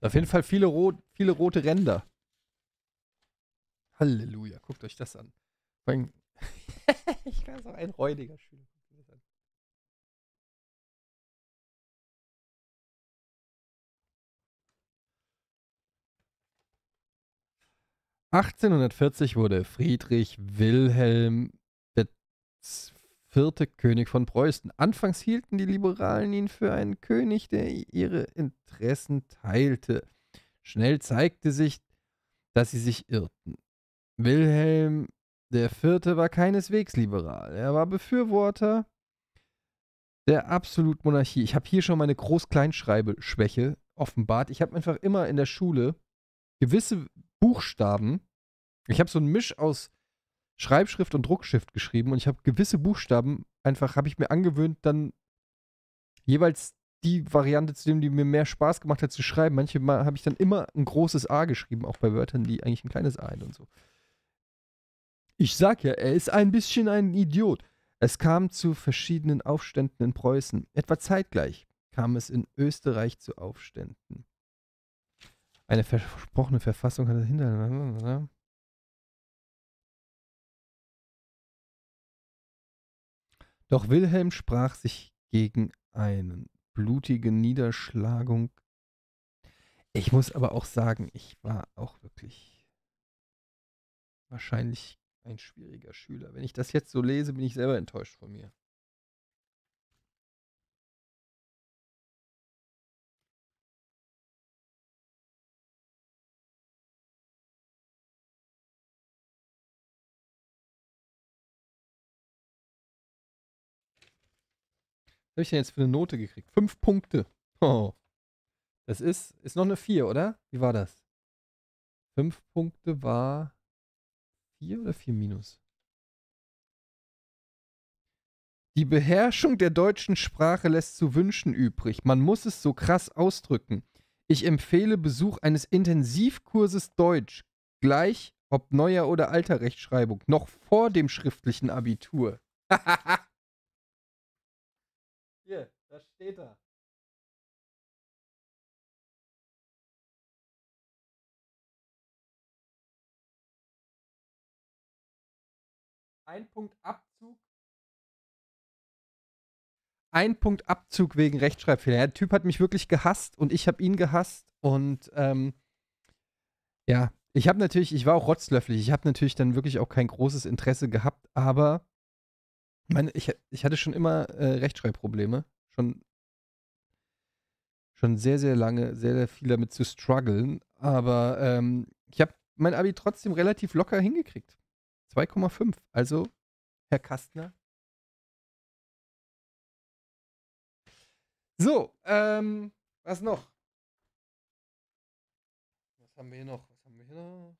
Auf jeden Fall viele rote Ränder. Halleluja, guckt euch das an. Ich kann so ein räudiger Schüler. "1840 wurde Friedrich Wilhelm IV. König von Preußen. Anfangs hielten die Liberalen ihn für einen König, der ihre Interessen teilte. Schnell zeigte sich, dass sie sich irrten. Wilhelm IV. War keineswegs liberal. Er war Befürworter der Absolutmonarchie." Ich habe hier schon meine Groß-Kleinschreibe-Schwäche offenbart. Ich habe einfach immer in der Schule gewisse Buchstaben, ich habe so einen Misch aus Schreibschrift und Druckschrift geschrieben und ich habe gewisse Buchstaben, einfach habe ich mir angewöhnt, dann jeweils die Variante zu dem, die mir mehr Spaß gemacht hat, zu schreiben. Manchmal habe ich dann immer ein großes A geschrieben, auch bei Wörtern, die eigentlich ein kleines A sind und so. Ich sag ja, er ist ein bisschen ein Idiot. Es kam zu verschiedenen Aufständen in Preußen. Etwa zeitgleich kam es in Österreich zu Aufständen. Eine versprochene Verfassung hatte hinter... Doch Wilhelm sprach sich gegen eine blutige Niederschlagung. Ich muss aber auch sagen, ich war auch wirklich wahrscheinlich ein schwieriger Schüler. Wenn ich das jetzt so lese, bin ich selber enttäuscht von mir. Was habe ich denn jetzt für eine Note gekriegt? 5 Punkte. Oh. Das ist noch eine 4, oder? Wie war das? 5 Punkte war 4 oder 4 minus? Die Beherrschung der deutschen Sprache lässt zu wünschen übrig. Man muss es so krass ausdrücken. Ich empfehle Besuch eines Intensivkurses Deutsch. Gleich, ob neuer oder alter Rechtschreibung. Noch vor dem schriftlichen Abitur. Hahaha. Hier, da steht er. Ein Punkt Abzug. Ein Punkt Abzug wegen Rechtschreibfehler. Der Typ hat mich wirklich gehasst und ich habe ihn gehasst. Und ja, ich war auch rotzlöfflich. Ich habe natürlich dann wirklich auch kein großes Interesse gehabt, aber... Ich hatte schon immer Rechtschreibprobleme. Schon sehr, sehr lange, sehr, sehr viel damit zu strugglen. Aber ich habe mein Abi trotzdem relativ locker hingekriegt. 2,5. Also, Herr Kastner. So, was noch? Was haben wir hier noch? Was haben wir hier noch?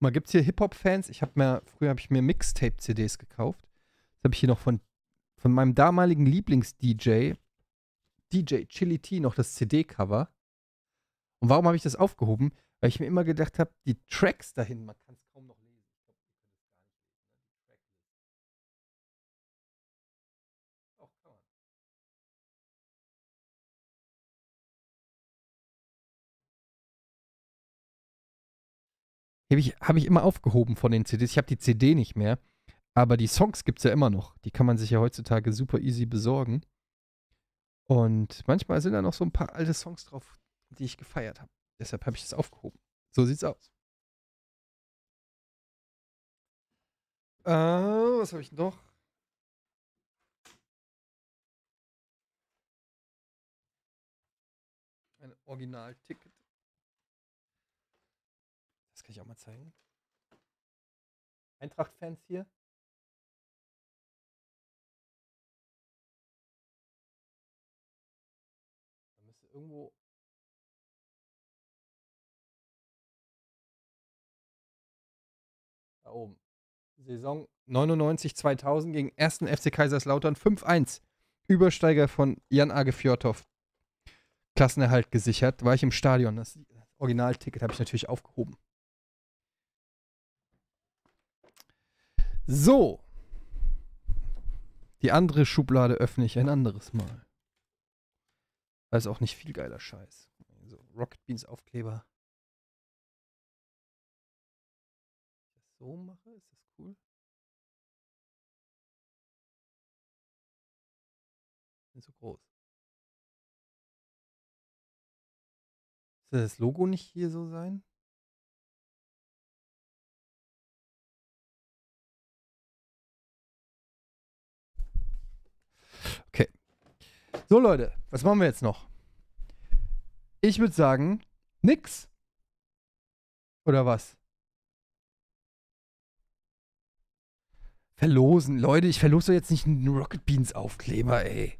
Mal, gibt es hier Hip-Hop-Fans? Früher habe ich mir Mixtape-CDs gekauft. Das habe ich hier noch von meinem damaligen Lieblings-DJ, DJ Chili T, noch das CD-Cover. Und warum habe ich das aufgehoben? Weil ich mir immer gedacht habe, die Tracks dahin, man kann es kaum noch lesen. Auch kann man. Habe ich immer aufgehoben von den CDs. Ich habe die CD nicht mehr. Aber die Songs gibt es ja immer noch. Die kann man sich ja heutzutage super easy besorgen. Und manchmal sind da noch so ein paar alte Songs drauf, die ich gefeiert habe. Deshalb habe ich das aufgehoben. So sieht's aus. Was habe ich noch? Ein Original-Ticket. Das kann ich auch mal zeigen. Eintracht-Fans hier. Da müsste irgendwo... oben. Saison 99-2000 gegen 1. FC Kaiserslautern 5-1. Übersteiger von Jan-Age. Klassenerhalt gesichert. War ich im Stadion. Das Originalticket habe ich natürlich aufgehoben. So. Die andere Schublade öffne ich ein anderes Mal. Da ist auch nicht viel geiler Scheiß. Also Rocket Beans Aufkleber. So mache, ist das cool? Nicht so groß. Soll das Logo nicht hier so sein? Okay. So Leute, was machen wir jetzt noch? Ich würde sagen, nix. Oder was? Verlosen. Leute, ich verlose doch jetzt nicht einen Rocket Beans Aufkleber, ey.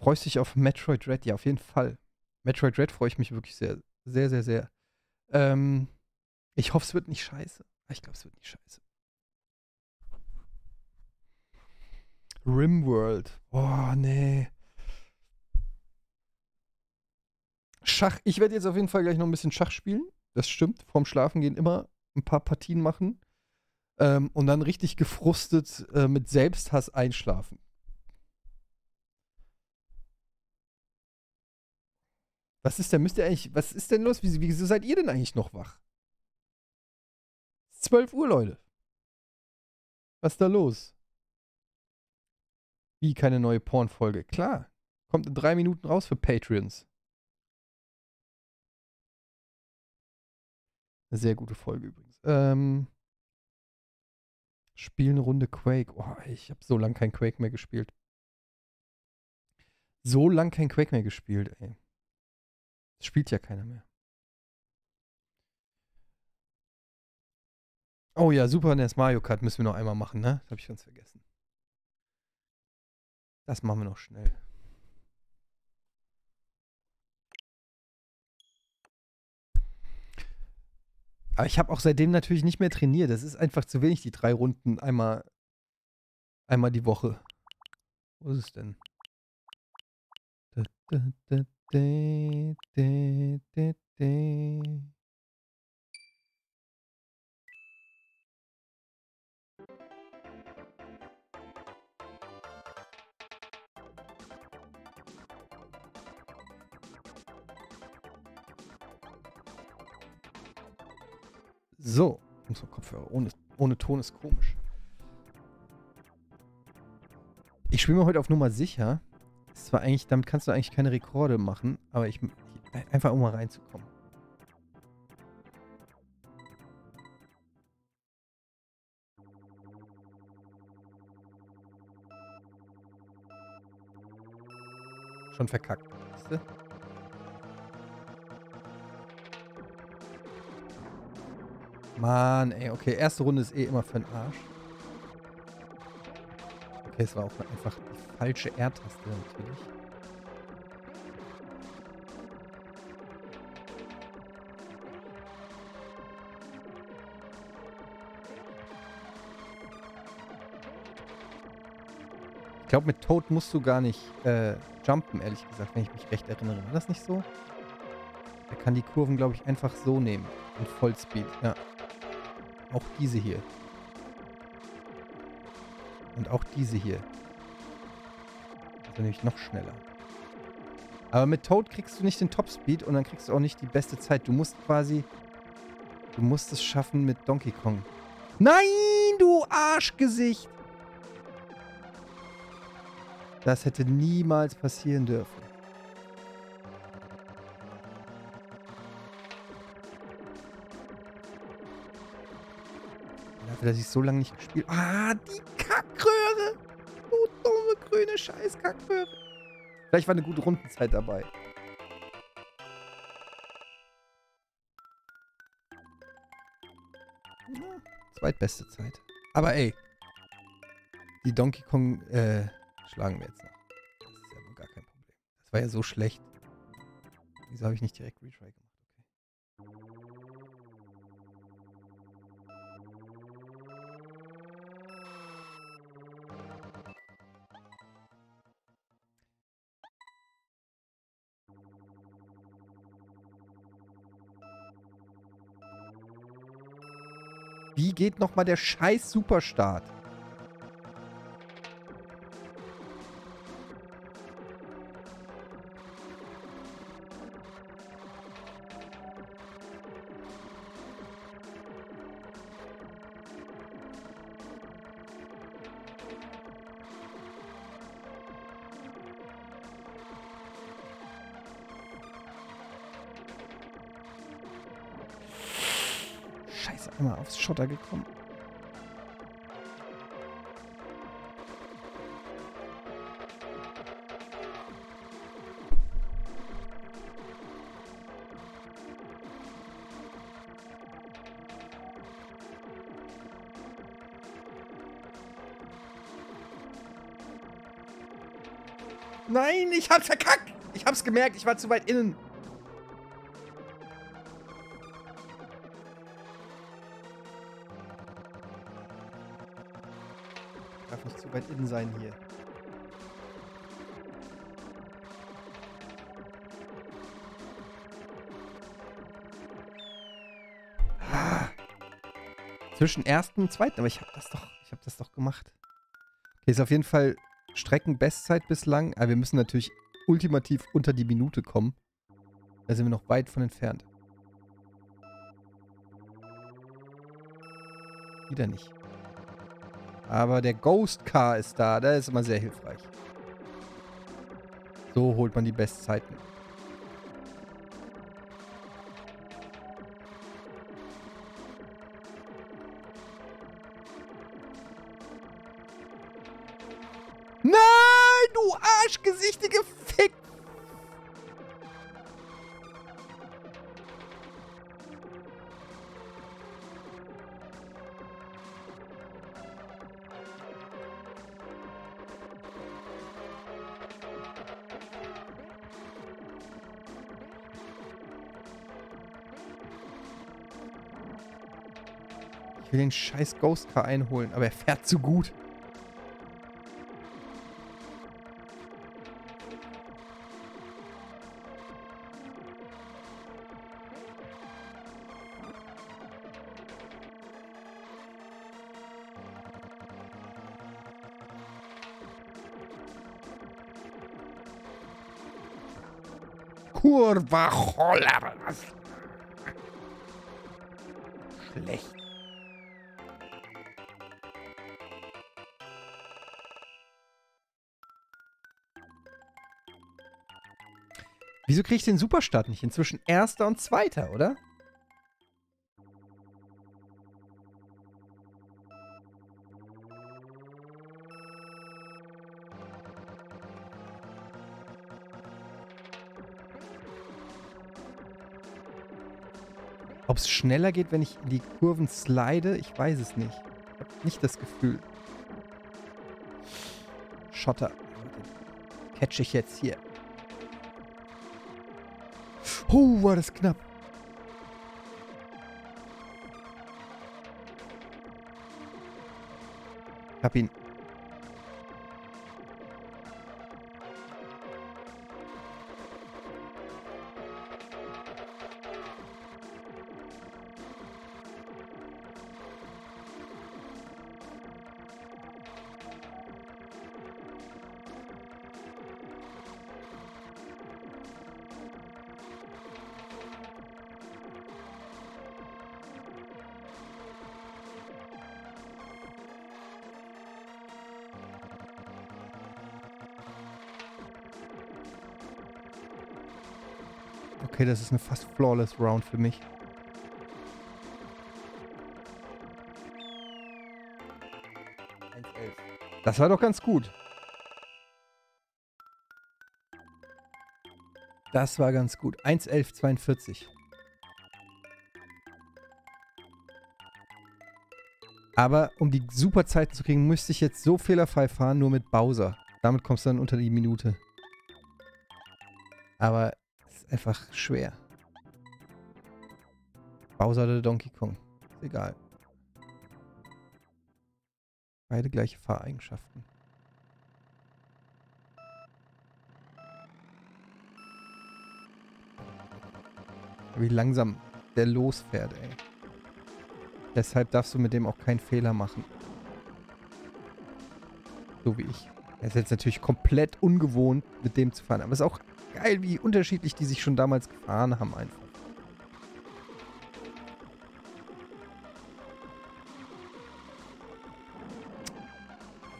Freust du dich auf Metroid Dread? Ja, auf jeden Fall. Metroid Dread freue ich mich wirklich sehr, sehr, sehr, sehr. Ich hoffe, es wird nicht scheiße. Ich glaube, es wird nicht scheiße. Rimworld. Oh, nee. Schach. Ich werde jetzt auf jeden Fall gleich noch ein bisschen Schach spielen. Das stimmt. Vorm Schlafengehen immer ein paar Partien machen und dann richtig gefrustet mit Selbsthass einschlafen. Was ist denn, was ist denn los? Wieso seid ihr denn eigentlich noch wach? 12 Uhr, Leute. Was ist da los? Wie, keine neue Pornfolge? Klar. Kommt in 3 Minuten raus für Patreons. Eine sehr gute Folge übrigens. Spielen eine Runde Quake. Oh, ich habe so lange kein Quake mehr gespielt. So lange kein Quake mehr gespielt, ey. Das spielt ja keiner mehr. Oh ja, Super NES Mario Kart müssen wir noch einmal machen, ne? Das habe ich ganz vergessen. Das machen wir noch schnell. Aber ich habe auch seitdem natürlich nicht mehr trainiert. Das ist einfach zu wenig, die 3 Runden einmal die Woche. Wo ist es denn? So, unsere Kopfhörer. Ohne Ton ist komisch. Ich spiele mir heute auf Nummer sicher. Ist zwar eigentlich, damit kannst du eigentlich keine Rekorde machen, aber ich einfach um mal reinzukommen. Schon verkackt, weißt du? Mann, ey, okay. Erste Runde ist eh immer für den Arsch. Okay, es war auch einfach die falsche R-Taste natürlich. Ich glaube, mit Toad musst du gar nicht jumpen, ehrlich gesagt, wenn ich mich recht erinnere. War das nicht so? Er kann die Kurven, glaube ich, einfach so nehmen. In Vollspeed, ja. Auch diese hier. Und auch diese hier. Das ist nämlich noch schneller. Aber mit Toad kriegst du nicht den Topspeed und dann kriegst du auch nicht die beste Zeit. Du musst quasi... Du musst es schaffen mit Donkey Kong. Nein, du Arschgesicht! Das hätte niemals passieren dürfen. Dass ich so lange nicht gespielt habe. Ah, die Kackröhre! Du dumme grüne Scheiß-Kackröhre! Vielleicht war eine gute Rundenzeit dabei. Ja, zweitbeste Zeit. Aber ey, die Donkey Kong schlagen wir jetzt noch. Das ist ja wohl gar kein Problem. Das war ja so schlecht. Wieso habe ich nicht direkt Retry gemacht? Wie geht nochmal der scheiß Superstart? Schotter gekommen. Nein, ich hab's verkackt! Ich hab's gemerkt, ich war zu weit innen. Weit innen sein hier. Ah. Zwischen ersten und zweiten, aber ich habe das doch gemacht. Okay, ist auf jeden Fall Streckenbestzeit bislang, aber wir müssen natürlich ultimativ unter die Minute kommen. Da sind wir noch weit von entfernt. Wieder nicht. Aber der Ghost Car ist da. Der ist immer sehr hilfreich. So holt man die Bestzeiten. Nein, du arschgesichtige Fick! Ich will den scheiß Ghost Car einholen, aber er fährt zu gut. Kurva Holler. Schlecht. Wieso kriege ich den Superstart nicht hin? Zwischen erster und zweiter, oder? Ob es schneller geht, wenn ich in die Kurven slide, ich weiß es nicht. Ich habe nicht das Gefühl. Schotter. Catch ich jetzt hier. War das knapp. Ich hab ihn. Okay, das ist eine fast flawless Round für mich. Das war doch ganz gut. Das war ganz gut. 1:11:42. Aber um die super Zeiten zu kriegen, müsste ich jetzt so fehlerfrei fahren, nur mit Bowser. Damit kommst du dann unter die Minute. Aber einfach schwer. Bowser oder Donkey Kong. Ist egal. Beide gleiche Fahreigenschaften. Wie langsam der losfährt, ey. Deshalb darfst du mit dem auch keinen Fehler machen. So wie ich. Er ist jetzt natürlich komplett ungewohnt, mit dem zu fahren. Aber es ist auch geil, wie unterschiedlich die sich schon damals gefahren haben einfach.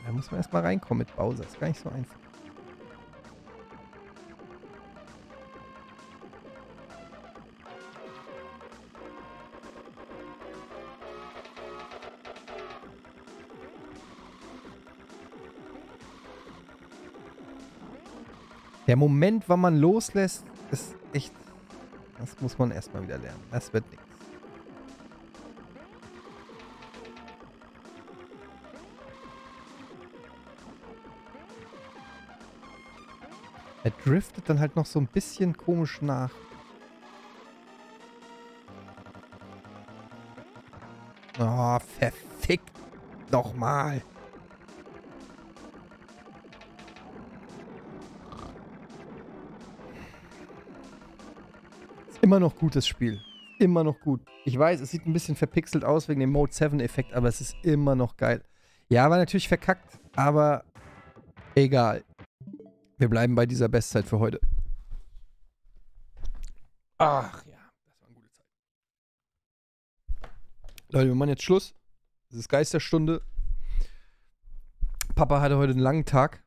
Da muss man erstmal reinkommen mit Bowser. Ist gar nicht so einfach. Der Moment, wann man loslässt, ist echt... Das muss man erstmal wieder lernen. Das wird nichts. Er driftet dann halt noch so ein bisschen komisch nach. Oh, verfickt nochmal. Immer noch gutes Spiel. Immer noch gut. Ich weiß, es sieht ein bisschen verpixelt aus wegen dem Mode-7-Effekt, aber es ist immer noch geil. Ja, war natürlich verkackt, aber egal. Wir bleiben bei dieser Bestzeit für heute. Ach ja, das war eine gute Zeit. Leute, wir machen jetzt Schluss. Es ist Geisterstunde. Papa hatte heute einen langen Tag.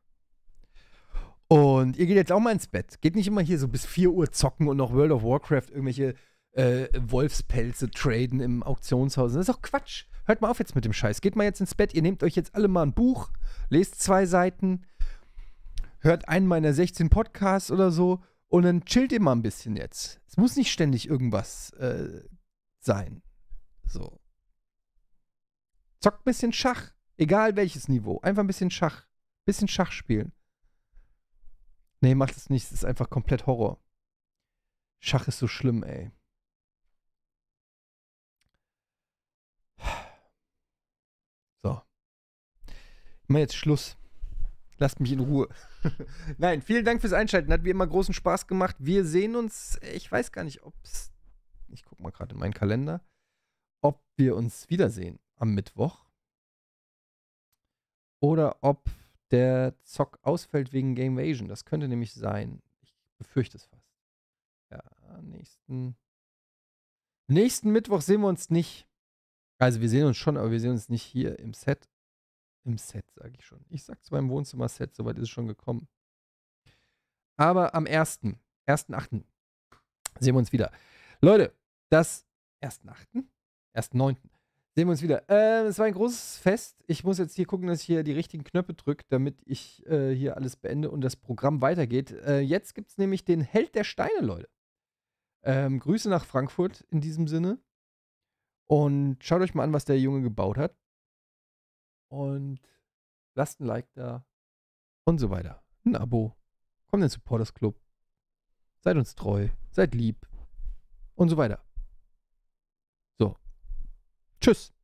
Und ihr geht jetzt auch mal ins Bett. Geht nicht immer hier so bis 4 Uhr zocken und noch World of Warcraft irgendwelche Wolfspelze traden im Auktionshaus. Das ist doch Quatsch. Hört mal auf jetzt mit dem Scheiß. Geht mal jetzt ins Bett. Ihr nehmt euch jetzt alle mal ein Buch, lest 2 Seiten, hört einen meiner 16 Podcasts oder so und dann chillt ihr mal ein bisschen jetzt. Es muss nicht ständig irgendwas sein. So. Zockt ein bisschen Schach. Egal welches Niveau. Einfach ein bisschen Schach. Ein bisschen Schach spielen. Nee, macht es nicht. Es ist einfach komplett Horror. Schach ist so schlimm, ey. So. Ich mach jetzt Schluss. Lasst mich in Ruhe. Nein, vielen Dank fürs Einschalten. Hat wie immer großen Spaß gemacht. Wir sehen uns, ich weiß gar nicht, ob es... Ich guck mal gerade in meinen Kalender. Ob wir uns wiedersehen am Mittwoch. Oder ob... der Zock ausfällt wegen Gamevasion. Das könnte nämlich sein. Ich befürchte es fast. Ja, nächsten Mittwoch sehen wir uns nicht. Also wir sehen uns schon, aber wir sehen uns nicht hier im Set. Im Set, sage ich schon. Ich sag zu meinem Wohnzimmer-Set, soweit ist es schon gekommen. Aber am 1.8. sehen wir uns wieder. Leute, das 1.9. sehen wir uns wieder. Es war ein großes Fest. Ich muss jetzt hier gucken, dass ich hier die richtigen Knöpfe drücke, damit ich hier alles beende und das Programm weitergeht. Jetzt gibt es nämlich den Held der Steine, Leute. Grüße nach Frankfurt in diesem Sinne. Und schaut euch mal an, was der Junge gebaut hat. Und lasst ein Like da. Und so weiter. Ein Abo. Kommt in den Supporters Club. Seid uns treu. Seid lieb. Und so weiter. So. Tschüss.